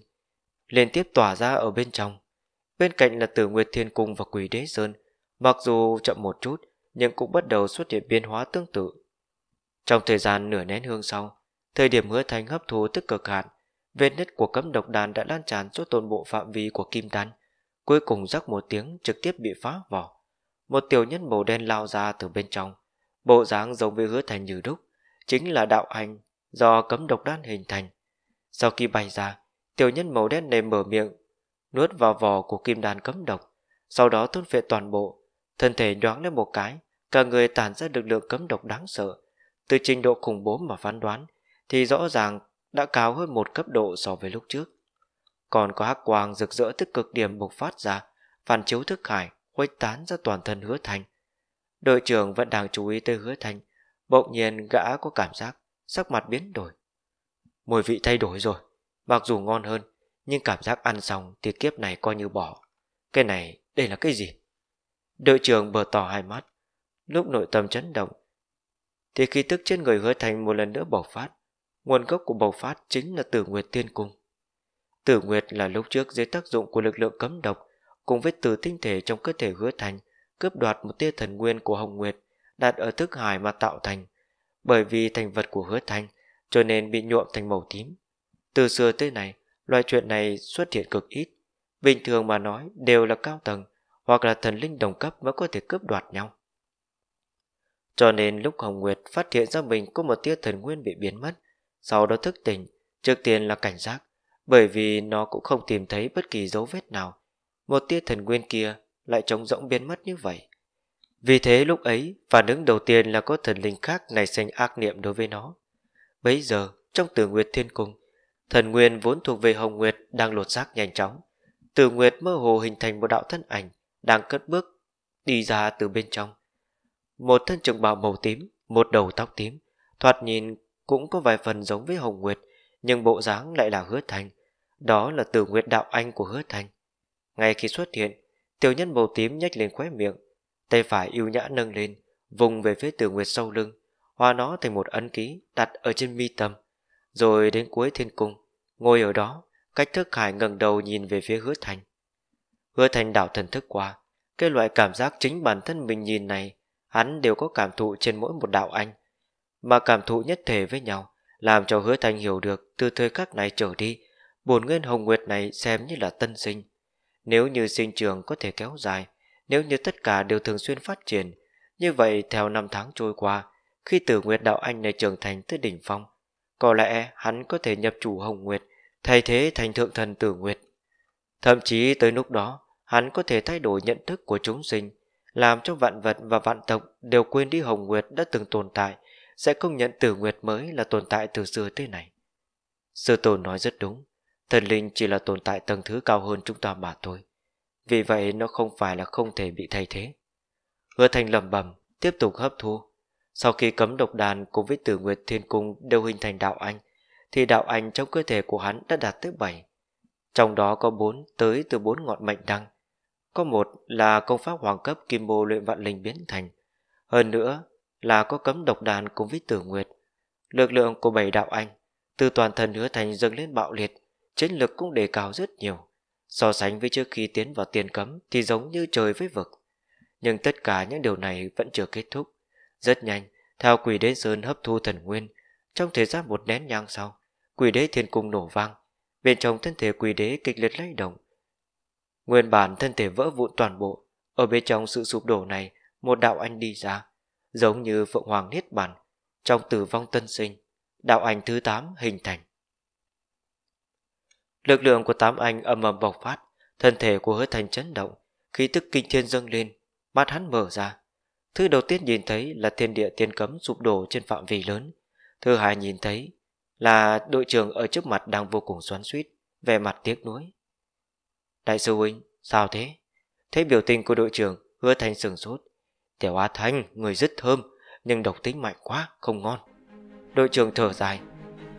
liên tiếp tỏa ra ở bên trong. Bên cạnh là Tử Nguyệt Thiên Cung và Quỷ Đế Sơn, mặc dù chậm một chút nhưng cũng bắt đầu xuất hiện biến hóa tương tự. Trong thời gian nửa nén hương sau, thời điểm Hứa Thành hấp thu tức cực hạn, vết nứt của Cấm Độc Đan đã lan tràn suốt toàn bộ phạm vi của kim đan, cuối cùng rắc một tiếng trực tiếp bị phá vỏ. Một tiểu nhân màu đen lao ra từ bên trong, bộ dáng giống với Hứa Thành như đúc, chính là đạo hành do Cấm Độc Đan hình thành. Sau khi bay ra, tiểu nhân màu đen này mở miệng nuốt vào vỏ của kim đan cấm độc, sau đó thôn phệ toàn bộ. Thân thể nhoáng lên một cái, cả người tản ra lực lượng cấm độc đáng sợ. Từ trình độ khủng bố mà phán đoán thì rõ ràng đã cao hơn một cấp độ so với lúc trước. Còn có hắc quang rực rỡ tức cực điểm bộc phát ra, phản chiếu thức hải khuếch tán ra toàn thân Hứa Thành. Đội trưởng vẫn đang chú ý tới Hứa Thành, bỗng nhiên gã có cảm giác sắc mặt biến đổi. Mùi vị thay đổi rồi, mặc dù ngon hơn, nhưng cảm giác ăn xong thì kiếp này coi như bỏ. Cái này, đây là cái gì? Đội trưởng bờ tỏ hai mắt, lúc nội tâm chấn động, thì khí tức trên người Hứa Thành một lần nữa bộc phát. Nguồn gốc của bộc phát chính là Tử Nguyệt Thiên Cung. Tử Nguyệt là lúc trước dưới tác dụng của lực lượng cấm độc, cùng với từ tinh thể trong cơ thể Hứa Thành cướp đoạt một tia thần nguyên của Hồng Nguyệt đặt ở thức hải mà tạo thành. Bởi vì thành vật của Hứa Thành cho nên bị nhuộm thành màu tím. Từ xưa tới nay, loại chuyện này xuất hiện cực ít. Bình thường mà nói đều là cao tầng hoặc là thần linh đồng cấp mới có thể cướp đoạt nhau. Cho nên lúc Hồng Nguyệt phát hiện ra mình có một tia thần nguyên bị biến mất, sau đó thức tỉnh, trước tiên là cảnh giác, bởi vì nó cũng không tìm thấy bất kỳ dấu vết nào. Một tia thần nguyên kia lại trống rỗng biến mất như vậy. Vì thế lúc ấy, phản ứng đầu tiên là có thần linh khác nảy sinh ác niệm đối với nó. Bấy giờ, trong Tử Nguyệt Thiên Cung, thần nguyên vốn thuộc về Hồng Nguyệt đang lột xác nhanh chóng. Tử Nguyệt mơ hồ hình thành một đạo thân ảnh đang cất bước đi ra từ bên trong. Một thân trường bào màu tím, một đầu tóc tím, thoạt nhìn cũng có vài phần giống với Hồng Nguyệt, nhưng bộ dáng lại là Hứa Thành. Đó là Tử Nguyệt đạo anh của Hứa Thành. Ngay khi xuất hiện, tiểu nhân màu tím nhếch lên khóe miệng, tay phải ưu nhã nâng lên, vùng về phía Tử Nguyệt sau lưng, hóa nó thành một ấn ký đặt ở trên mi tâm, rồi đến cuối thiên cung, ngồi ở đó, cách thức hải ngẩng đầu nhìn về phía Hứa Thành. Hứa Thành đảo thần thức qua, cái loại cảm giác chính bản thân mình nhìn này, hắn đều có cảm thụ trên mỗi một đạo anh, mà cảm thụ nhất thể với nhau, làm cho Hứa Thành hiểu được từ thời khắc này trở đi, bổn nguyên Hồng Nguyệt này xem như là tân sinh. Nếu như sinh trường có thể kéo dài, nếu như tất cả đều thường xuyên phát triển, như vậy theo năm tháng trôi qua, khi Tử Nguyệt đạo anh này trưởng thành tới đỉnh phong, có lẽ hắn có thể nhập chủ Hồng Nguyệt, thay thế thành thượng thần Tử Nguyệt. Thậm chí tới lúc đó, hắn có thể thay đổi nhận thức của chúng sinh, làm cho vạn vật và vạn tộc đều quên đi Hồng Nguyệt đã từng tồn tại, sẽ công nhận Tử Nguyệt mới là tồn tại từ xưa tới nay. Sư tôn nói rất đúng, thần linh chỉ là tồn tại tầng thứ cao hơn chúng ta mà thôi, vì vậy nó không phải là không thể bị thay thế. Hứa Thành lẩm bẩm, tiếp tục hấp thu. Sau khi cấm độc đàn cùng với Tử Nguyệt Thiên Cung đều hình thành đạo anh, thì đạo anh trong cơ thể của hắn đã đạt tới bảy, trong đó có bốn tới từ bốn ngọn mệnh đăng, có một là công pháp hoàng cấp Kim Bồ luyện vạn linh biến thành, hơn nữa là có cấm độc đàn cùng với Tử Nguyệt. Lực lượng của bảy đạo anh từ toàn thân Hứa Thành dâng lên bạo liệt, chiến lực cũng đề cao rất nhiều, so sánh với trước khi tiến vào tiền cấm thì giống như trời với vực. Nhưng tất cả những điều này vẫn chưa kết thúc. Rất nhanh, theo Quỷ Đế Sơn hấp thu thần nguyên, trong thời gian một nén nhang sau, Quỷ Đế Thiên Cung nổ vang, bên trong thân thể Quỷ Đế kịch liệt lay động, nguyên bản thân thể vỡ vụn toàn bộ. Ở bên trong sự sụp đổ này, một đạo anh đi ra, giống như Phượng Hoàng Niết Bàn, trong tử vong tân sinh, đạo anh thứ tám hình thành. Lực lượng của tám anh ầm ầm bộc phát, thân thể của Hứa Thành chấn động, khí tức kinh thiên dâng lên, mắt hắn mở ra. Thứ đầu tiên nhìn thấy là thiên địa tiên cấm sụp đổ trên phạm vi lớn. Thứ hai nhìn thấy là đội trưởng ở trước mặt đang vô cùng xoắn xuýt, vẻ mặt tiếc nuối. Đại sư huynh, sao thế? Thấy biểu tình của đội trưởng, Hứa Thành sửng sốt. Tiểu Á Thành, người rất thơm, nhưng độc tính mạnh quá, không ngon. Đội trưởng thở dài.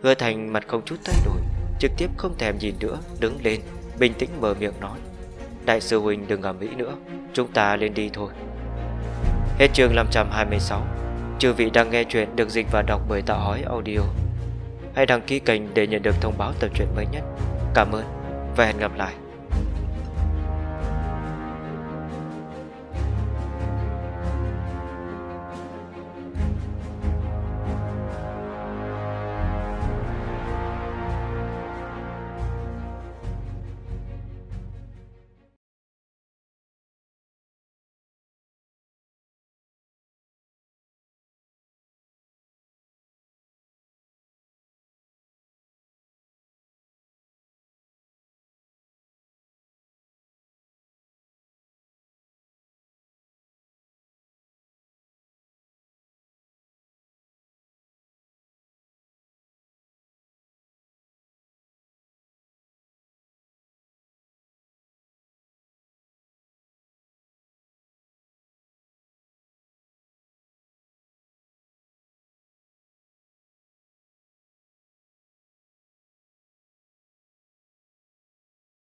Hứa Thành mặt không chút thay đổi, trực tiếp không thèm nhìn nữa, đứng lên, bình tĩnh mở miệng nói. Đại sư huynh đừng ầm ĩ nữa, chúng ta lên đi thôi. Hết chương năm trăm hai mươi sáu. Chư vị đang nghe chuyện được dịch và đọc bởi Tạ Hói Audio. Hãy đăng ký kênh để nhận được thông báo tập truyện mới nhất. Cảm ơn và hẹn gặp lại.